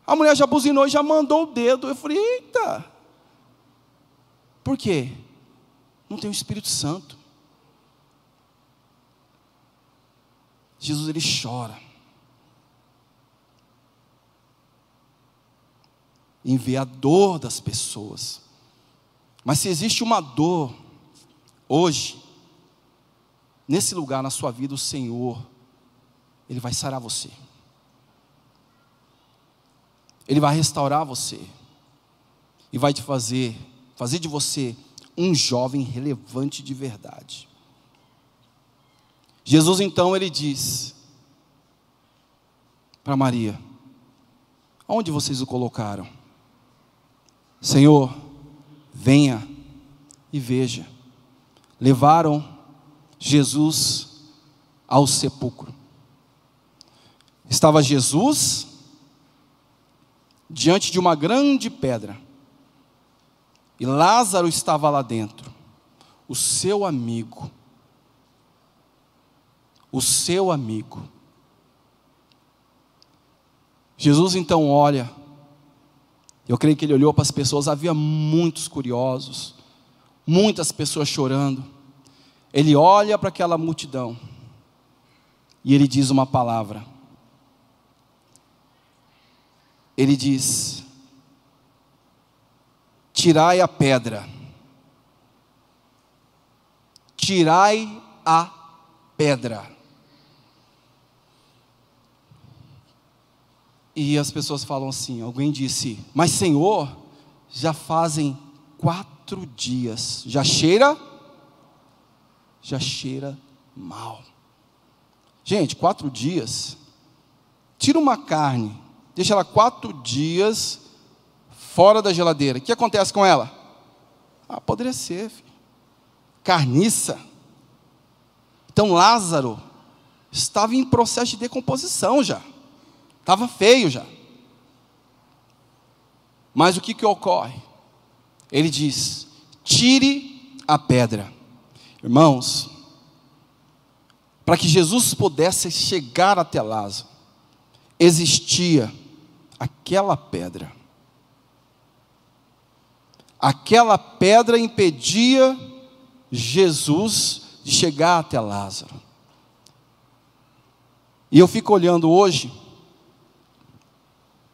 a mulher já buzinou e já mandou o dedo. Eu falei, eita, por quê? Não tem o Espírito Santo. Jesus, ele chora, em ver a dor das pessoas. Mas se existe uma dor, hoje, nesse lugar, na sua vida, o Senhor, ele vai sarar você, ele vai restaurar você, e vai te fazer, fazer de você um jovem relevante de verdade. Jesus então, ele diz para Maria, Onde vocês o colocaram? Senhor, venha e veja. Levaram Jesus ao sepulcro. Estava Jesus diante de uma grande pedra. E Lázaro estava lá dentro. O seu amigo. O seu amigo. Jesus então olha. Eu creio que ele olhou para as pessoas. Havia muitos curiosos. Muitas pessoas chorando. Ele olha para aquela multidão. E ele diz uma palavra. Ele diz: tirai a pedra. Tirai a pedra. E as pessoas falam assim, alguém disse: mas Senhor, já fazem quatro dias, já cheira, já cheira mal. Gente, quatro dias, tira uma carne, deixa ela quatro dias fora da geladeira. O que acontece com ela? Ah, apodrecer, filho. Carniça. Então Lázaro estava em processo de decomposição já. Estava feio já. Mas o que que ocorre? Ele diz: tire a pedra. Irmãos, para que Jesus pudesse chegar até Lázaro, existia aquela pedra. Aquela pedra impedia Jesus de chegar até Lázaro. E eu fico olhando hoje,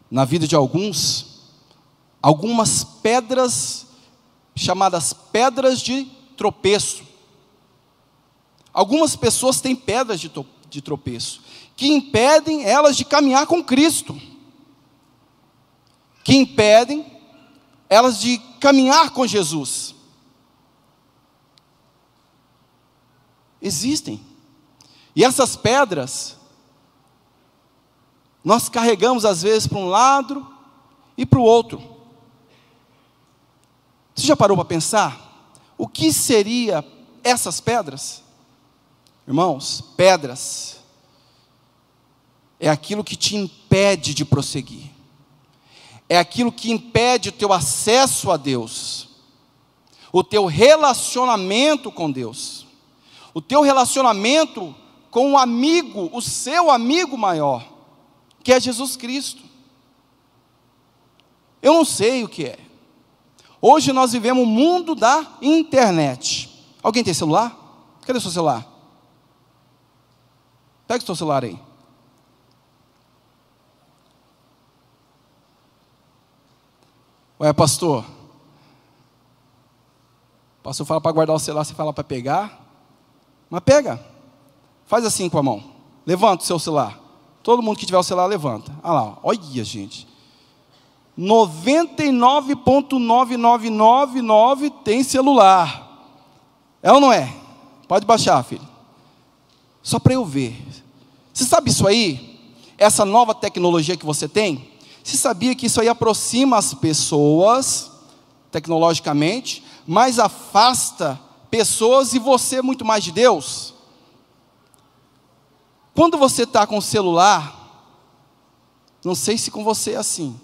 na vida de alguns, algumas pedras, chamadas pedras de tropeço. Algumas pessoas têm pedras de, de tropeço, que impedem elas de caminhar com Cristo, que impedem elas de caminhar com Jesus. Existem. E essas pedras nós carregamos às vezes para um lado e para o outro. Você já parou para pensar o que seria essas pedras? Irmãos, pedras é aquilo que te impede de prosseguir. É aquilo que impede o teu acesso a Deus. O teu relacionamento com Deus. O teu relacionamento com o amigo, o seu amigo maior, que é Jesus Cristo. Eu não sei o que é. Hoje nós vivemos o mundo da internet. Alguém tem celular? Cadê o seu celular? Pega o seu celular aí. Ué, pastor, o pastor fala para guardar o celular, você fala para pegar, mas pega, faz assim com a mão, levanta o seu celular, todo mundo que tiver o celular levanta, olha lá, olha gente, noventa e nove vírgula nove nove nove nove tem celular, é ou não é? Pode baixar, filho, só para eu ver. Você sabe isso aí, essa nova tecnologia que você tem? Você sabia que isso aí aproxima as pessoas, tecnologicamente, mas afasta pessoas e você muito mais de Deus? Quando você está com o celular, não sei se com você é assim,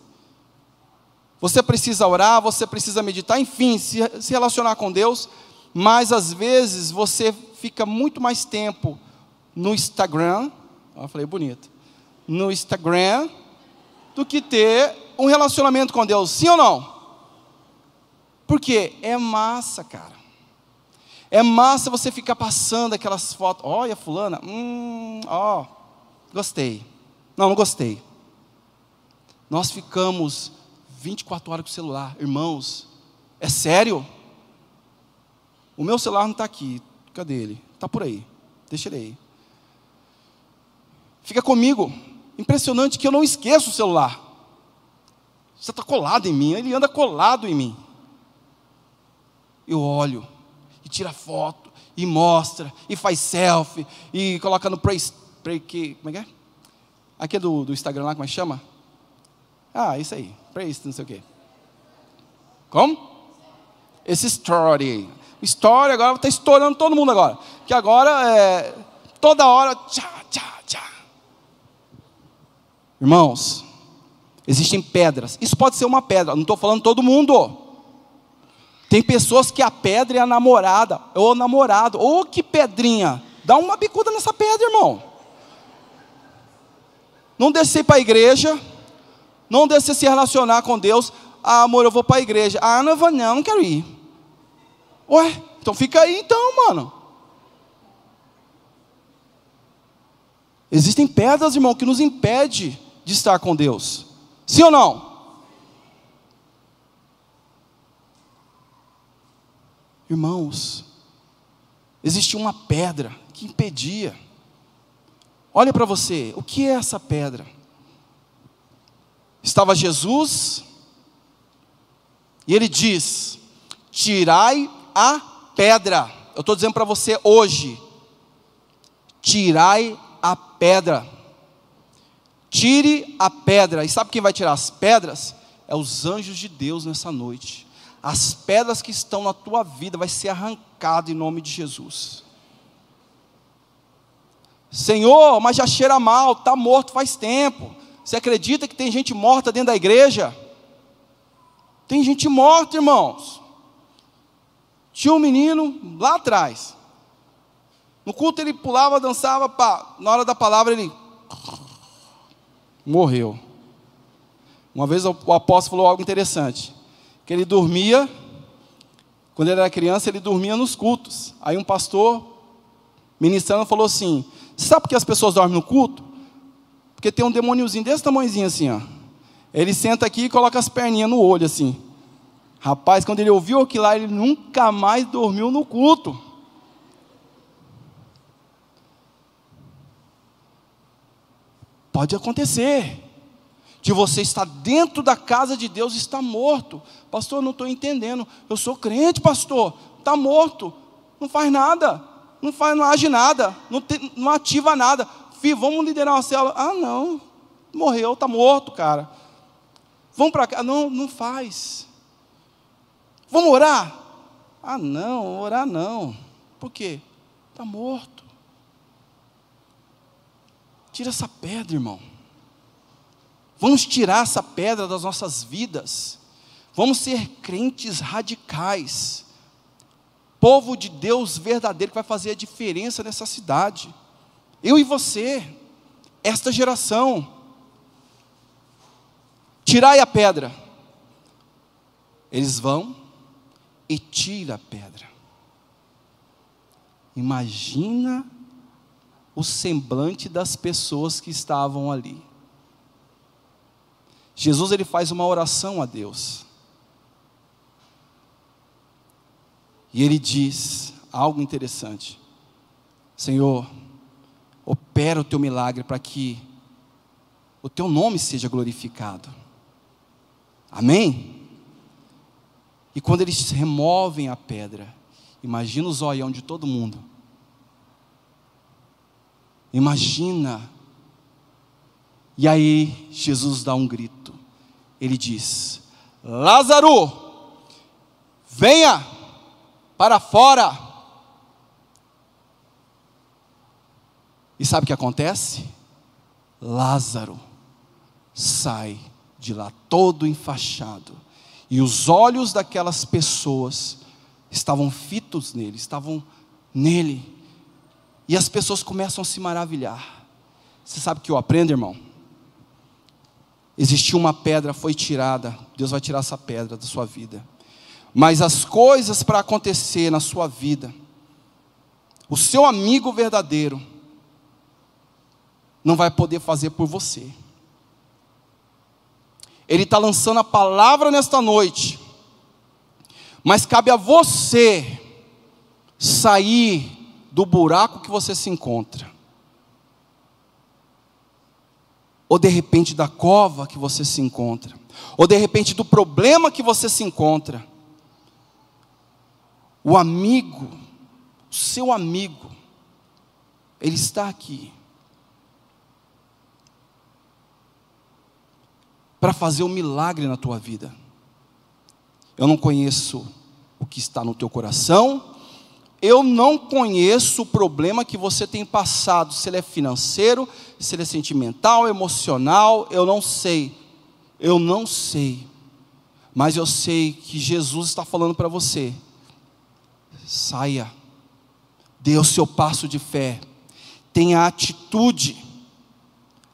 você precisa orar, você precisa meditar, enfim, se, se relacionar com Deus, mas às vezes você fica muito mais tempo no Instagram, ó, falei bonito, no Instagram, do que ter um relacionamento com Deus, sim ou não? Porque é massa, cara. É massa você ficar passando aquelas fotos. Olha, fulana, hum, ó, gostei. Não, não gostei. Nós ficamos vinte e quatro horas com o celular, irmãos. É sério? O meu celular não está aqui. Cadê ele? Está por aí. Deixa ele aí. Fica comigo. Impressionante que eu não esqueço o celular. Você está colado em mim, ele anda colado em mim. Eu olho, e tira foto, e mostra, e faz selfie, e coloca no pre... pre que, como é que é? Aqui é do, do Instagram lá, como é que chama? Ah, isso aí, para isso, não sei o quê. Como? Esse story. Story agora está estourando todo mundo agora. Que agora é toda hora. Tchá, tchá, tchá. Irmãos, existem pedras. Isso pode ser uma pedra. Não estou falando todo mundo. Tem pessoas que a pedra é a namorada, ou namorado, ou que pedrinha. Dá uma bicuda nessa pedra, irmão. Não deixe você ir para a igreja, não deixe você se relacionar com Deus. Ah, amor, eu vou para a igreja. Ah, não vou não, não quero ir. Ué, então fica aí então, mano. Existem pedras, irmão, que nos impede de estar com Deus. Sim ou não? Irmãos, existia uma pedra que impedia. Olha para você, o que é essa pedra? Estava Jesus, e ele diz: tirai a pedra. Eu estou dizendo para você hoje: tirai a pedra. Tire a pedra. E sabe quem vai tirar as pedras? É os anjos de Deus nessa noite. As pedras que estão na tua vida vai ser arrancada em nome de Jesus. Senhor, mas já cheira mal, está morto faz tempo. Você acredita que tem gente morta dentro da igreja? Tem gente morta, irmãos. Tinha um menino lá atrás. No culto ele pulava, dançava, pá. Na hora da palavra ele morreu. Uma vez o apóstolo falou algo interessante. Que ele dormia, quando ele era criança, ele dormia nos cultos. Aí um pastor, ministrando, falou assim: você sabe por que as pessoas dormem no culto? Porque tem um demôniozinho desse tamanhozinho assim, ó. Ele senta aqui e coloca as perninhas no olho, assim. Rapaz, quando ele ouviu aquilo lá, ele nunca mais dormiu no culto. Pode acontecer. De você estar dentro da casa de Deus, está morto. Pastor, eu não estou entendendo. Eu sou crente, pastor. Está morto. Não faz nada. Não faz, não age nada. Não, te, não ativa nada. Fih, vamos liderar uma célula. Ah, não. Morreu, está morto, cara. Vamos para cá. Não, não faz. Vamos orar? Ah, não. Orar não. Por quê? Está morto. Tira essa pedra, irmão. Vamos tirar essa pedra das nossas vidas. Vamos ser crentes radicais. Povo de Deus verdadeiro que vai fazer a diferença nessa cidade. Eu e você, esta geração. Tirai a pedra. Eles vão e tiram a pedra. Imagina o semblante das pessoas que estavam ali. Jesus, ele faz uma oração a Deus. E ele diz algo interessante. Senhor, opera o teu milagre para que o teu nome seja glorificado. Amém? E quando eles removem a pedra, imagina o zoião de todo mundo. Imagina. E aí Jesus dá um grito. Ele diz: Lázaro, venha para fora. E sabe o que acontece? Lázaro sai de lá todo enfaixado. E os olhos daquelas pessoas estavam fitos nele, estavam nele. E as pessoas começam a se maravilhar. Você sabe o que eu aprendo, irmão? Existiu uma pedra, foi tirada. Deus vai tirar essa pedra da sua vida. Mas as coisas para acontecer na sua vida, o seu amigo verdadeiro não vai poder fazer por você. Ele está lançando a palavra nesta noite, mas cabe a você sair do buraco que você se encontra. Ou de repente da cova que você se encontra, ou de repente do problema que você se encontra. O amigo, o seu amigo, ele está aqui. para fazer um milagre na tua vida. Eu não conheço o que está no teu coração, eu não conheço o problema que você tem passado, se ele é financeiro, se ele é sentimental, emocional, eu não sei, eu não sei, mas eu sei que Jesus está falando para você, saia, dê o seu passo de fé, tenha atitude,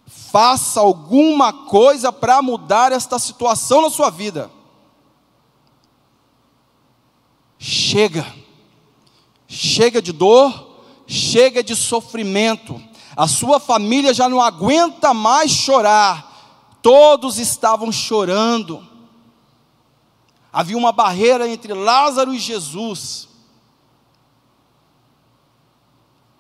faça alguma coisa para mudar esta situação na sua vida. Chega, chega de dor, chega de sofrimento, a sua família já não aguenta mais chorar, todos estavam chorando, havia uma barreira entre Lázaro e Jesus,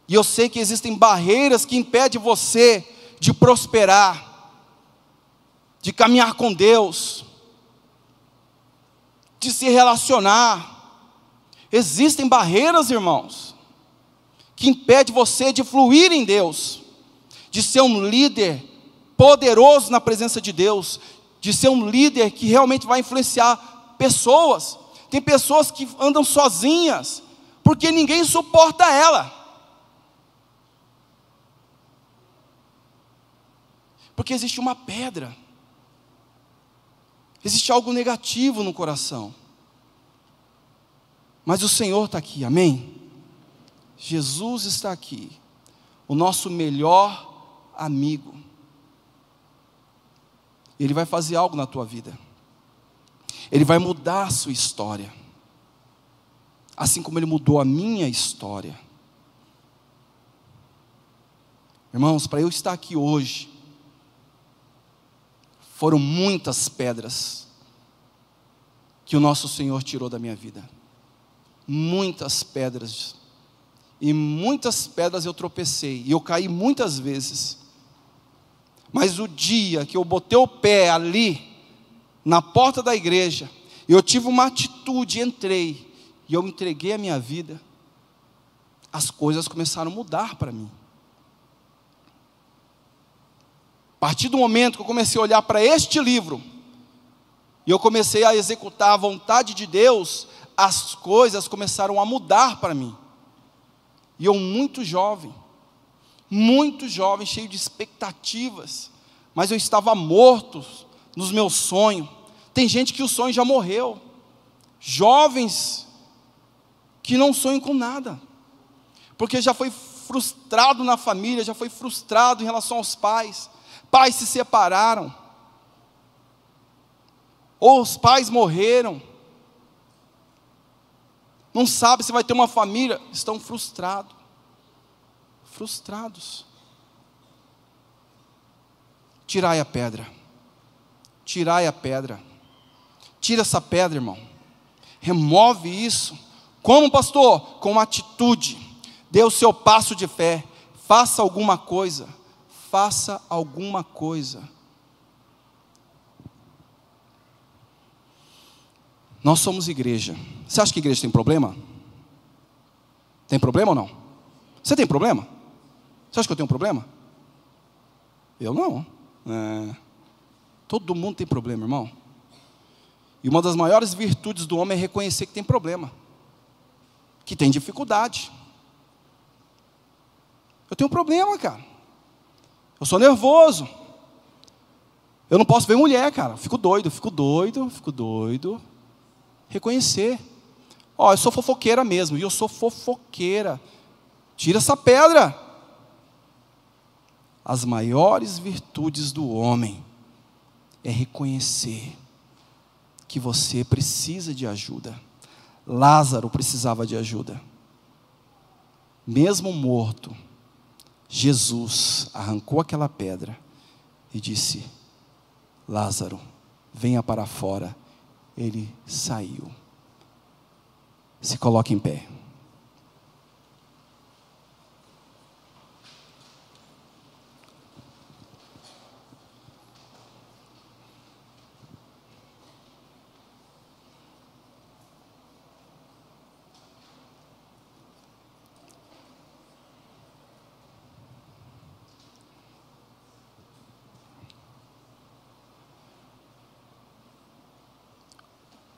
e eu sei que existem barreiras que impedem você de prosperar, de caminhar com Deus, de se relacionar. Existem barreiras, irmãos, que impedem você de fluir em Deus, de ser um líder poderoso na presença de Deus, de ser um líder que realmente vai influenciar pessoas. Tem pessoas que andam sozinhas, porque ninguém suporta ela, porque existe uma pedra, existe algo negativo no coração. Mas o Senhor está aqui, amém? Jesus está aqui, o nosso melhor amigo. Ele vai fazer algo na tua vida. Ele vai mudar a sua história. Assim como Ele mudou a minha história. Irmãos, para eu estar aqui hoje, foram muitas pedras que o nosso Senhor tirou da minha vida. Muitas pedras, e muitas pedras eu tropecei, e eu caí muitas vezes, mas o dia que eu botei o pé ali, na porta da igreja, eu tive uma atitude, entrei, e eu me entreguei a minha vida, as coisas começaram a mudar para mim. A partir do momento que eu comecei a olhar para este livro, e eu comecei a executar a vontade de Deus, as coisas começaram a mudar para mim, e eu muito jovem, muito jovem, cheio de expectativas, mas eu estava morto nos meus sonhos. Tem gente que o sonho já morreu, jovens que não sonham com nada, porque já foi frustrado na família, já foi frustrado em relação aos pais, pais se separaram, ou os pais morreram, não sabe se vai ter uma família, estão frustrados, frustrados. Tirai a pedra, tirai a pedra, tira essa pedra, irmão, remove isso. Como, pastor? Com atitude, dê o seu passo de fé, faça alguma coisa, faça alguma coisa. Nós somos igreja. Você acha que igreja tem problema? Tem problema ou não? Você tem problema? Você acha que eu tenho um problema? Eu não. É... Todo mundo tem problema, irmão. E uma das maiores virtudes do homem é reconhecer que tem problema, que tem dificuldade. Eu tenho um problema, cara. Eu sou nervoso. Eu não posso ver mulher, cara. Fico doido, fico doido, fico doido. Reconhecer, ó, oh, eu sou fofoqueira mesmo, e eu sou fofoqueira, tira essa pedra. As maiores virtudes do homem é reconhecer que você precisa de ajuda. Lázaro precisava de ajuda, mesmo morto, Jesus arrancou aquela pedra e disse: Lázaro, venha para fora. Ele saiu. Se coloque em pé.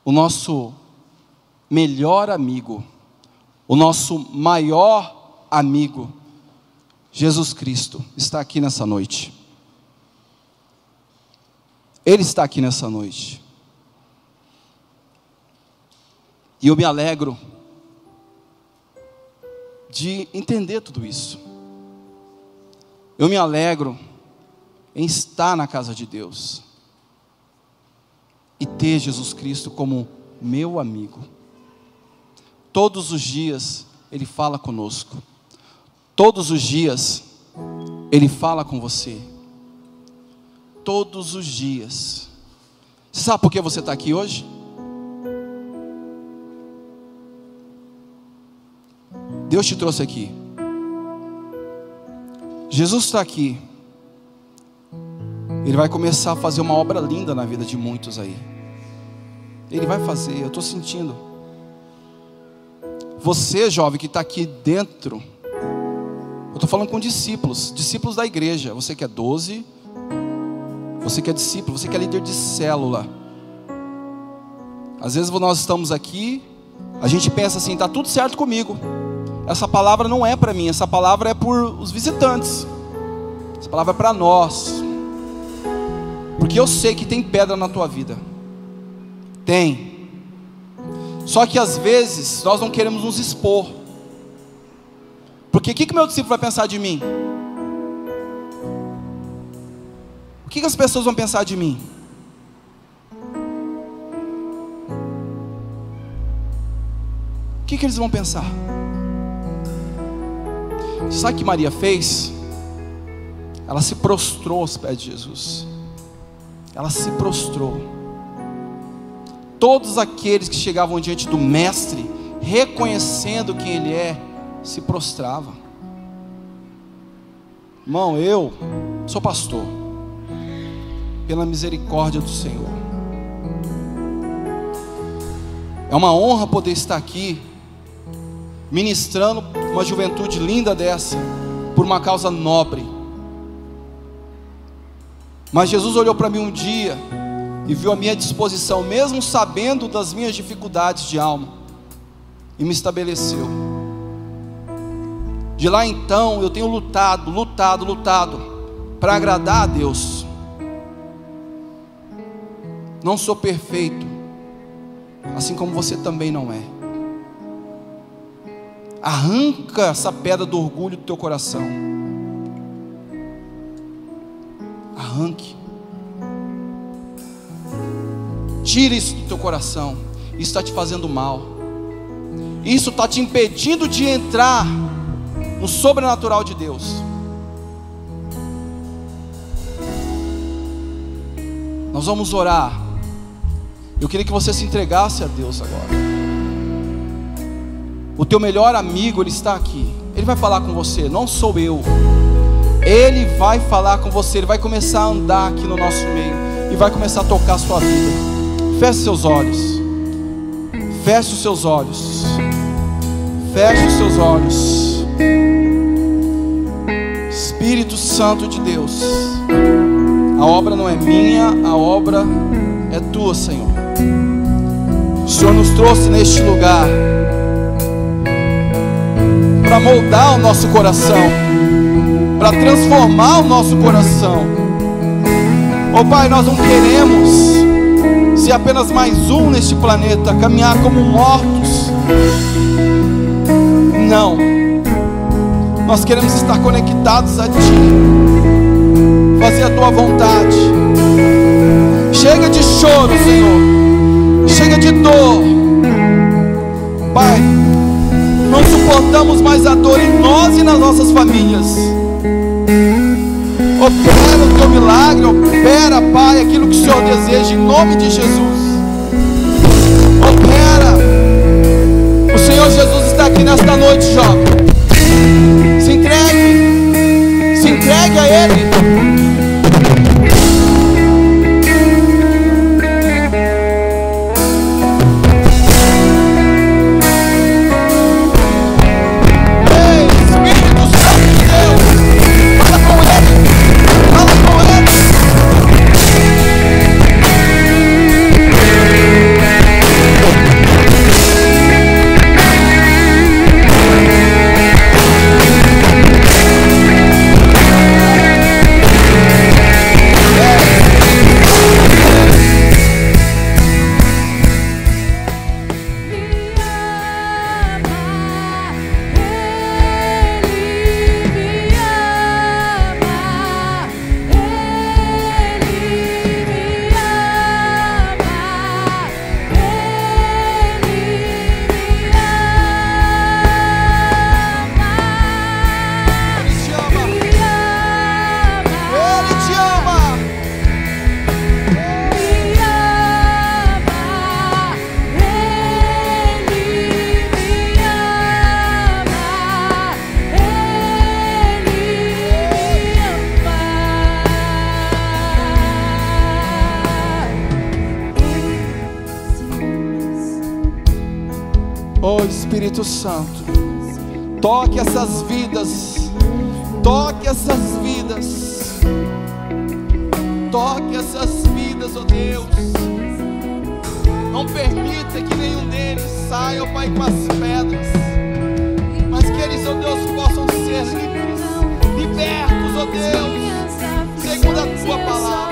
o nosso melhor amigo, o nosso maior amigo, Jesus Cristo, está aqui nessa noite. Ele está aqui nessa noite. E eu me alegro de entender tudo isso. Eu me alegro em estar na casa de Deus e ter Jesus Cristo como meu amigo. Todos os dias Ele fala conosco. Todos os dias Ele fala com você. Todos os dias. Você sabe por que você está aqui hoje? Deus te trouxe aqui. Jesus está aqui. Ele vai começar a fazer uma obra linda na vida de muitos aí. Ele vai fazer, eu estou sentindo. Você, jovem, que está aqui dentro. Eu estou falando com discípulos. Discípulos da igreja. Você que é doze. Você que é discípulo. Você que é líder de célula. Às vezes nós estamos aqui. A gente pensa assim, está tudo certo comigo. Essa palavra não é para mim, essa palavra é por os visitantes. Essa palavra é para nós. Porque eu sei que tem pedra na tua vida. Tem. Só que às vezes nós não queremos nos expor. Porque o que que meu discípulo vai pensar de mim? O que que as pessoas vão pensar de mim? O que que eles vão pensar? Sabe o que Maria fez? Ela se prostrou aos pés de Jesus. Ela se prostrou. Todos aqueles que chegavam diante do mestre, reconhecendo quem ele é, se prostravam. Irmão, eu sou pastor, pela misericórdia do Senhor. É uma honra poder estar aqui ministrando uma juventude linda dessa, por uma causa nobre. Mas Jesus olhou para mim um dia e viu a minha disposição, mesmo sabendo das minhas dificuldades de alma, e me estabeleceu. De lá então eu tenho lutado, lutado, lutado para agradar a Deus. Não sou perfeito, assim como você também não é. Arranca essa pedra do orgulho do teu coração. Arranque. Tira isso do teu coração. Isso está te fazendo mal. Isso está te impedindo de entrar no sobrenatural de Deus. Nós vamos orar. Eu queria que você se entregasse a Deus agora. O teu melhor amigo, ele está aqui. Ele vai falar com você, não sou eu. Ele vai falar com você. Ele vai começar a andar aqui no nosso meio e vai começar a tocar a sua vida. Feche seus olhos. Feche os seus olhos. Feche os seus olhos. Espírito Santo de Deus, a obra não é minha, a obra é tua, Senhor. O Senhor nos trouxe neste lugar para moldar o nosso coração, para transformar o nosso coração. Ó Pai, nós não queremos ser apenas mais um neste planeta, caminhar como mortos. Não. Nós queremos estar conectados a Ti, fazer a Tua vontade. Chega de choro, Senhor. Chega de dor. Pai, não suportamos mais a dor em nós e nas nossas famílias. Opera o teu milagre, opera, Pai, aquilo que o Senhor deseja, em nome de Jesus. Opera. O Senhor Jesus está aqui nesta noite, jovem. Se entregue, se entregue a Ele. Espírito Santo, toque essas vidas, toque essas vidas, toque essas vidas, ó Deus. Não permita que nenhum deles saia, ó Pai, com as pedras, mas que eles, ó Deus, possam ser livres, libertos, ó Deus, segundo a Tua palavra.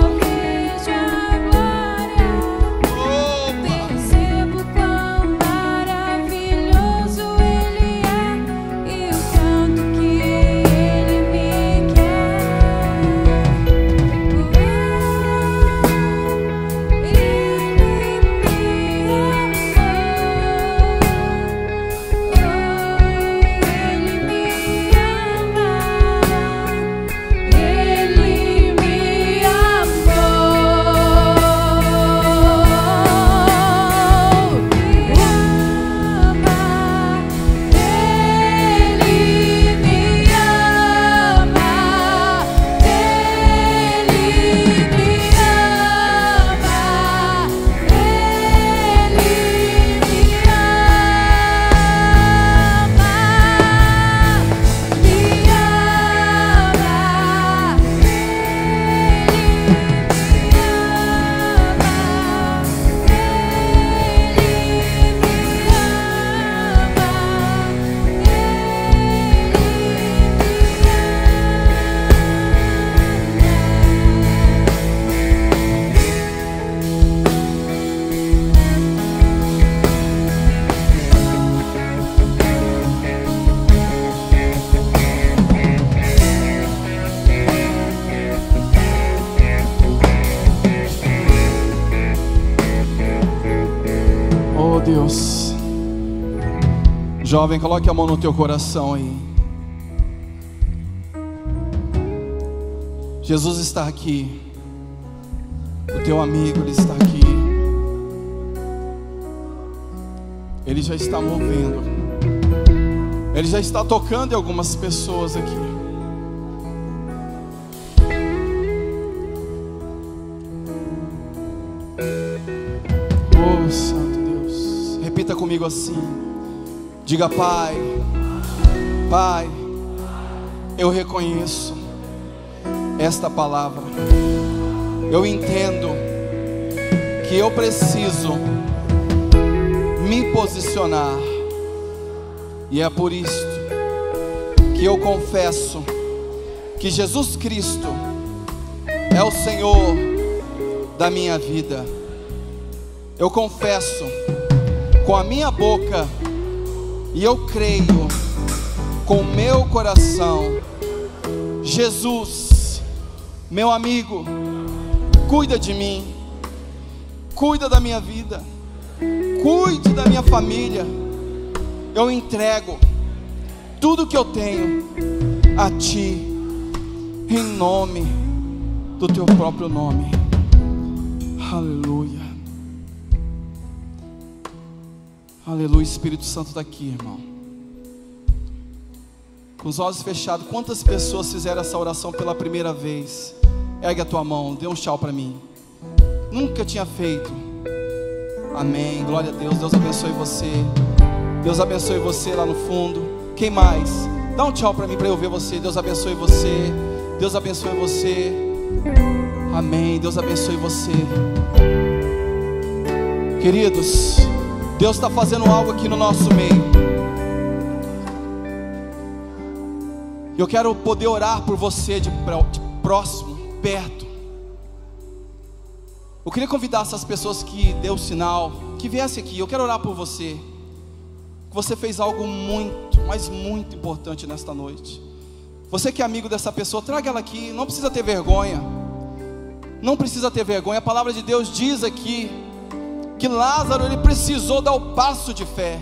Deus, jovem, coloque a mão no teu coração aí. Jesus está aqui, o teu amigo, ele está aqui, ele já está movendo, ele já está tocando em algumas pessoas aqui. Comigo assim, diga: Pai, Pai, eu reconheço esta palavra, eu entendo que eu preciso me posicionar, e é por isso que eu confesso que Jesus Cristo é o Senhor da minha vida. Eu confesso com a minha boca e eu creio com o meu coração. Jesus, meu amigo, cuida de mim, cuida da minha vida, cuide da minha família. Eu entrego tudo que eu tenho a Ti, em nome do Teu próprio nome. Aleluia. Aleluia, o Espírito Santo está aqui, irmão. Com os olhos fechados, quantas pessoas fizeram essa oração pela primeira vez? Ergue a tua mão, dê um tchau para mim. Nunca tinha feito. Amém, glória a Deus. Deus abençoe você. Deus abençoe você lá no fundo. Quem mais? Dá um tchau para mim, para eu ver você. Deus abençoe você. Deus abençoe você. Amém, Deus abençoe você. Queridos, Deus está fazendo algo aqui no nosso meio. Eu quero poder orar por você de próximo, perto. Eu queria convidar essas pessoas que deu sinal, que viesse aqui. Eu quero orar por você. Você fez algo muito, mas muito importante nesta noite. Você que é amigo dessa pessoa, traga ela aqui. Não precisa ter vergonha. Não precisa ter vergonha. A palavra de Deus diz aqui que Lázaro, ele precisou dar o passo de fé,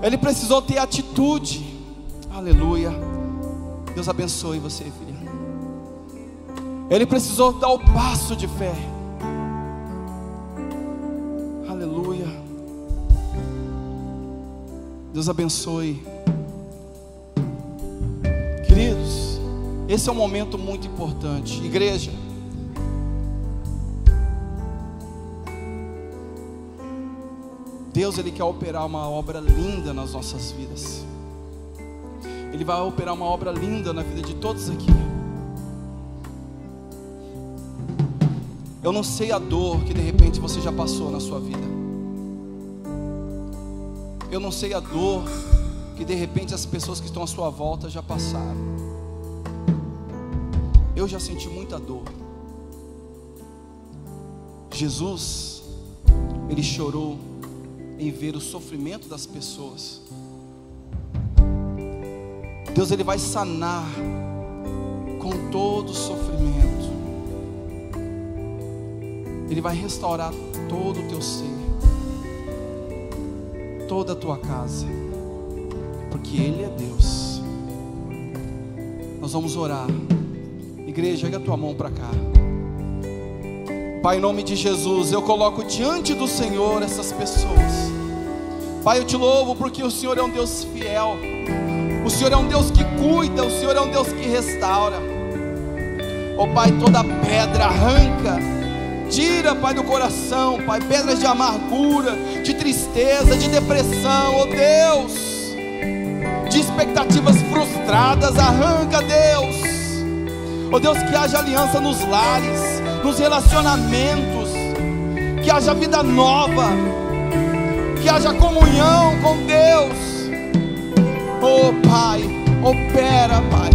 ele precisou ter atitude. Aleluia, Deus abençoe você, filha. Ele precisou dar o passo de fé. Aleluia, Deus abençoe. Queridos, esse é um momento muito importante, igreja. Deus, Ele quer operar uma obra linda nas nossas vidas. Ele vai operar uma obra linda na vida de todos aqui. Eu não sei a dor que de repente você já passou na sua vida. Eu não sei a dor que de repente as pessoas que estão à sua volta já passaram. Eu já senti muita dor. Jesus, Ele chorou em ver o sofrimento das pessoas. Deus, Ele vai sanar com todo o sofrimento. Ele vai restaurar todo o teu ser, toda a tua casa, porque Ele é Deus. Nós vamos orar. Igreja, erga a tua mão para cá. Pai, em nome de Jesus, eu coloco diante do Senhor essas pessoas. Pai, eu te louvo porque o Senhor é um Deus fiel. O Senhor é um Deus que cuida, o Senhor é um Deus que restaura. Ó Pai, toda pedra arranca. Tira, Pai, do coração, Pai, pedras de amargura, de tristeza, de depressão, ó Deus, de expectativas frustradas, arranca, Deus, ó Deus, que haja aliança nos lares, nos relacionamentos, que haja vida nova, que haja comunhão com Deus, ó Pai, opera, Pai,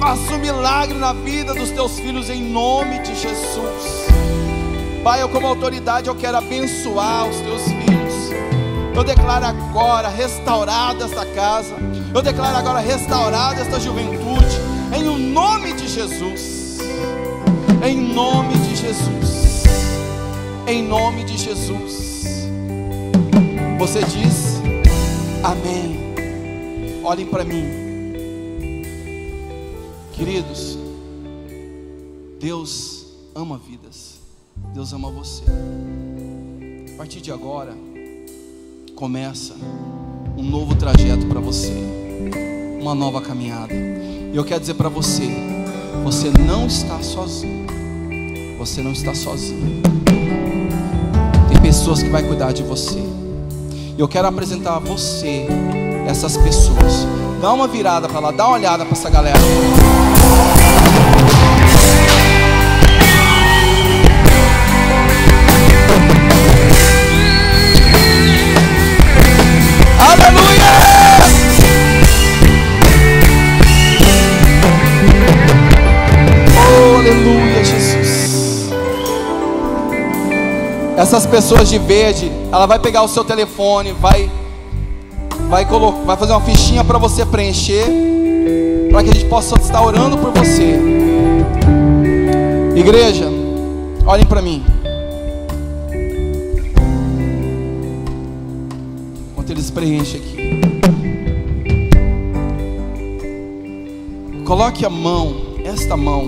faça um milagre na vida dos teus filhos, em nome de Jesus. Pai, eu como autoridade, eu quero abençoar os teus filhos. Eu declaro agora restaurada esta casa. Eu declaro agora restaurada esta juventude. Em o nome de Jesus. Em nome de Jesus. Em nome de Jesus. Você diz amém. Olhem para mim. Queridos, Deus ama vidas. Deus ama você. A partir de agora começa um novo trajeto para você, uma nova caminhada. E eu quero dizer para você, você não está sozinho. Você não está sozinho. Tem pessoas que vai cuidar de você. E eu quero apresentar a você essas pessoas. Dá uma virada para lá, dá uma olhada para essa galera. Aleluia! Oh, aleluia, Jesus. Essas pessoas de verde, ela vai pegar o seu telefone, vai vai colocar, vai fazer uma fichinha para você preencher, para que a gente possa estar orando por você. Igreja, olhem para mim. Enquanto eles preenchem aqui, coloque a mão, esta mão,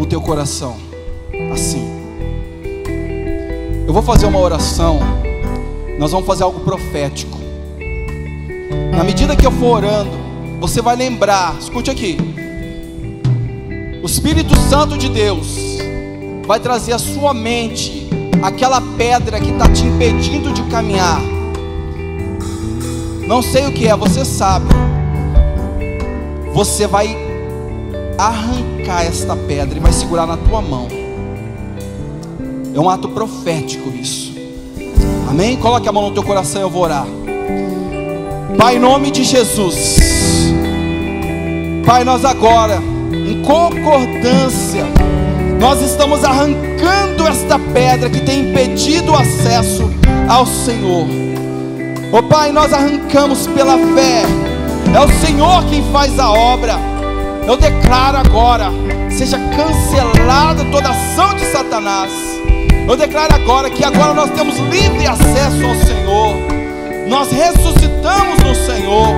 no teu coração, assim. Eu vou fazer uma oração, nós vamos fazer algo profético. Na medida que eu for orando, você vai lembrar, escute aqui. O Espírito Santo de Deus vai trazer à sua mente aquela pedra que está te impedindo de caminhar. Não sei o que é, você sabe. Você vai arrancar esta pedra e vai segurar na tua mão. É um ato profético isso. Amém? Coloque a mão no teu coração e eu vou orar. Pai, em nome de Jesus. Pai, nós agora, em concordância, nós estamos arrancando esta pedra que tem impedido o acesso ao Senhor. Ó Pai, nós arrancamos pela fé. É o Senhor quem faz a obra. Eu declaro agora, seja cancelada toda ação de Satanás. Eu declaro agora que agora nós temos livre acesso ao Senhor. Nós ressuscitamos no Senhor,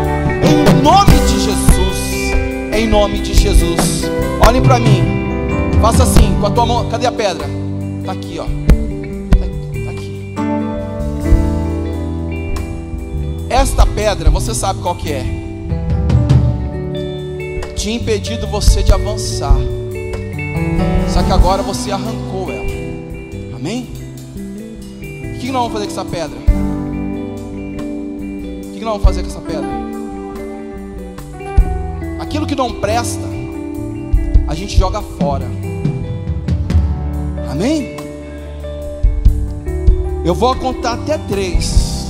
em nome de Jesus. Em nome de Jesus. Olhem para mim. Faça assim com a tua mão. Cadê a pedra? Está aqui, ó. Está aqui. Esta pedra, você sabe qual que é. Tinha impedido você de avançar, só que agora você arrancou ela. Amém? O que nós vamos fazer com essa pedra? O que nós vamos fazer com essa pedra? Aquilo que não presta, a gente joga fora. Amém? Eu vou contar até três.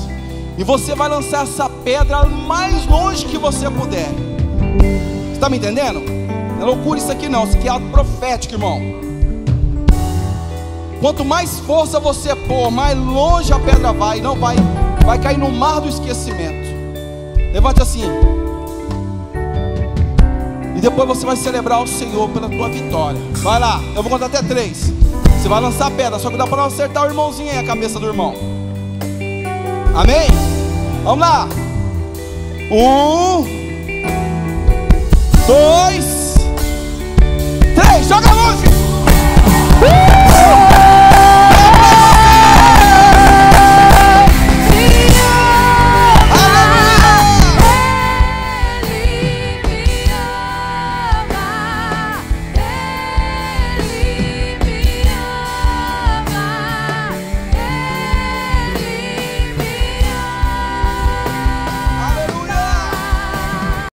E você vai lançar essa pedra mais longe que você puder. Você está me entendendo? Não é loucura isso aqui não, isso aqui é algo profético, irmão. Quanto mais força você pôr, mais longe a pedra vai. Não vai, vai cair no mar do esquecimento. Levante assim. E depois você vai celebrar o Senhor pela tua vitória. Vai lá, eu vou contar até três. Você vai lançar a pedra, só que dá para acertar o irmãozinho aí, a cabeça do irmão. Amém? Vamos lá. Um...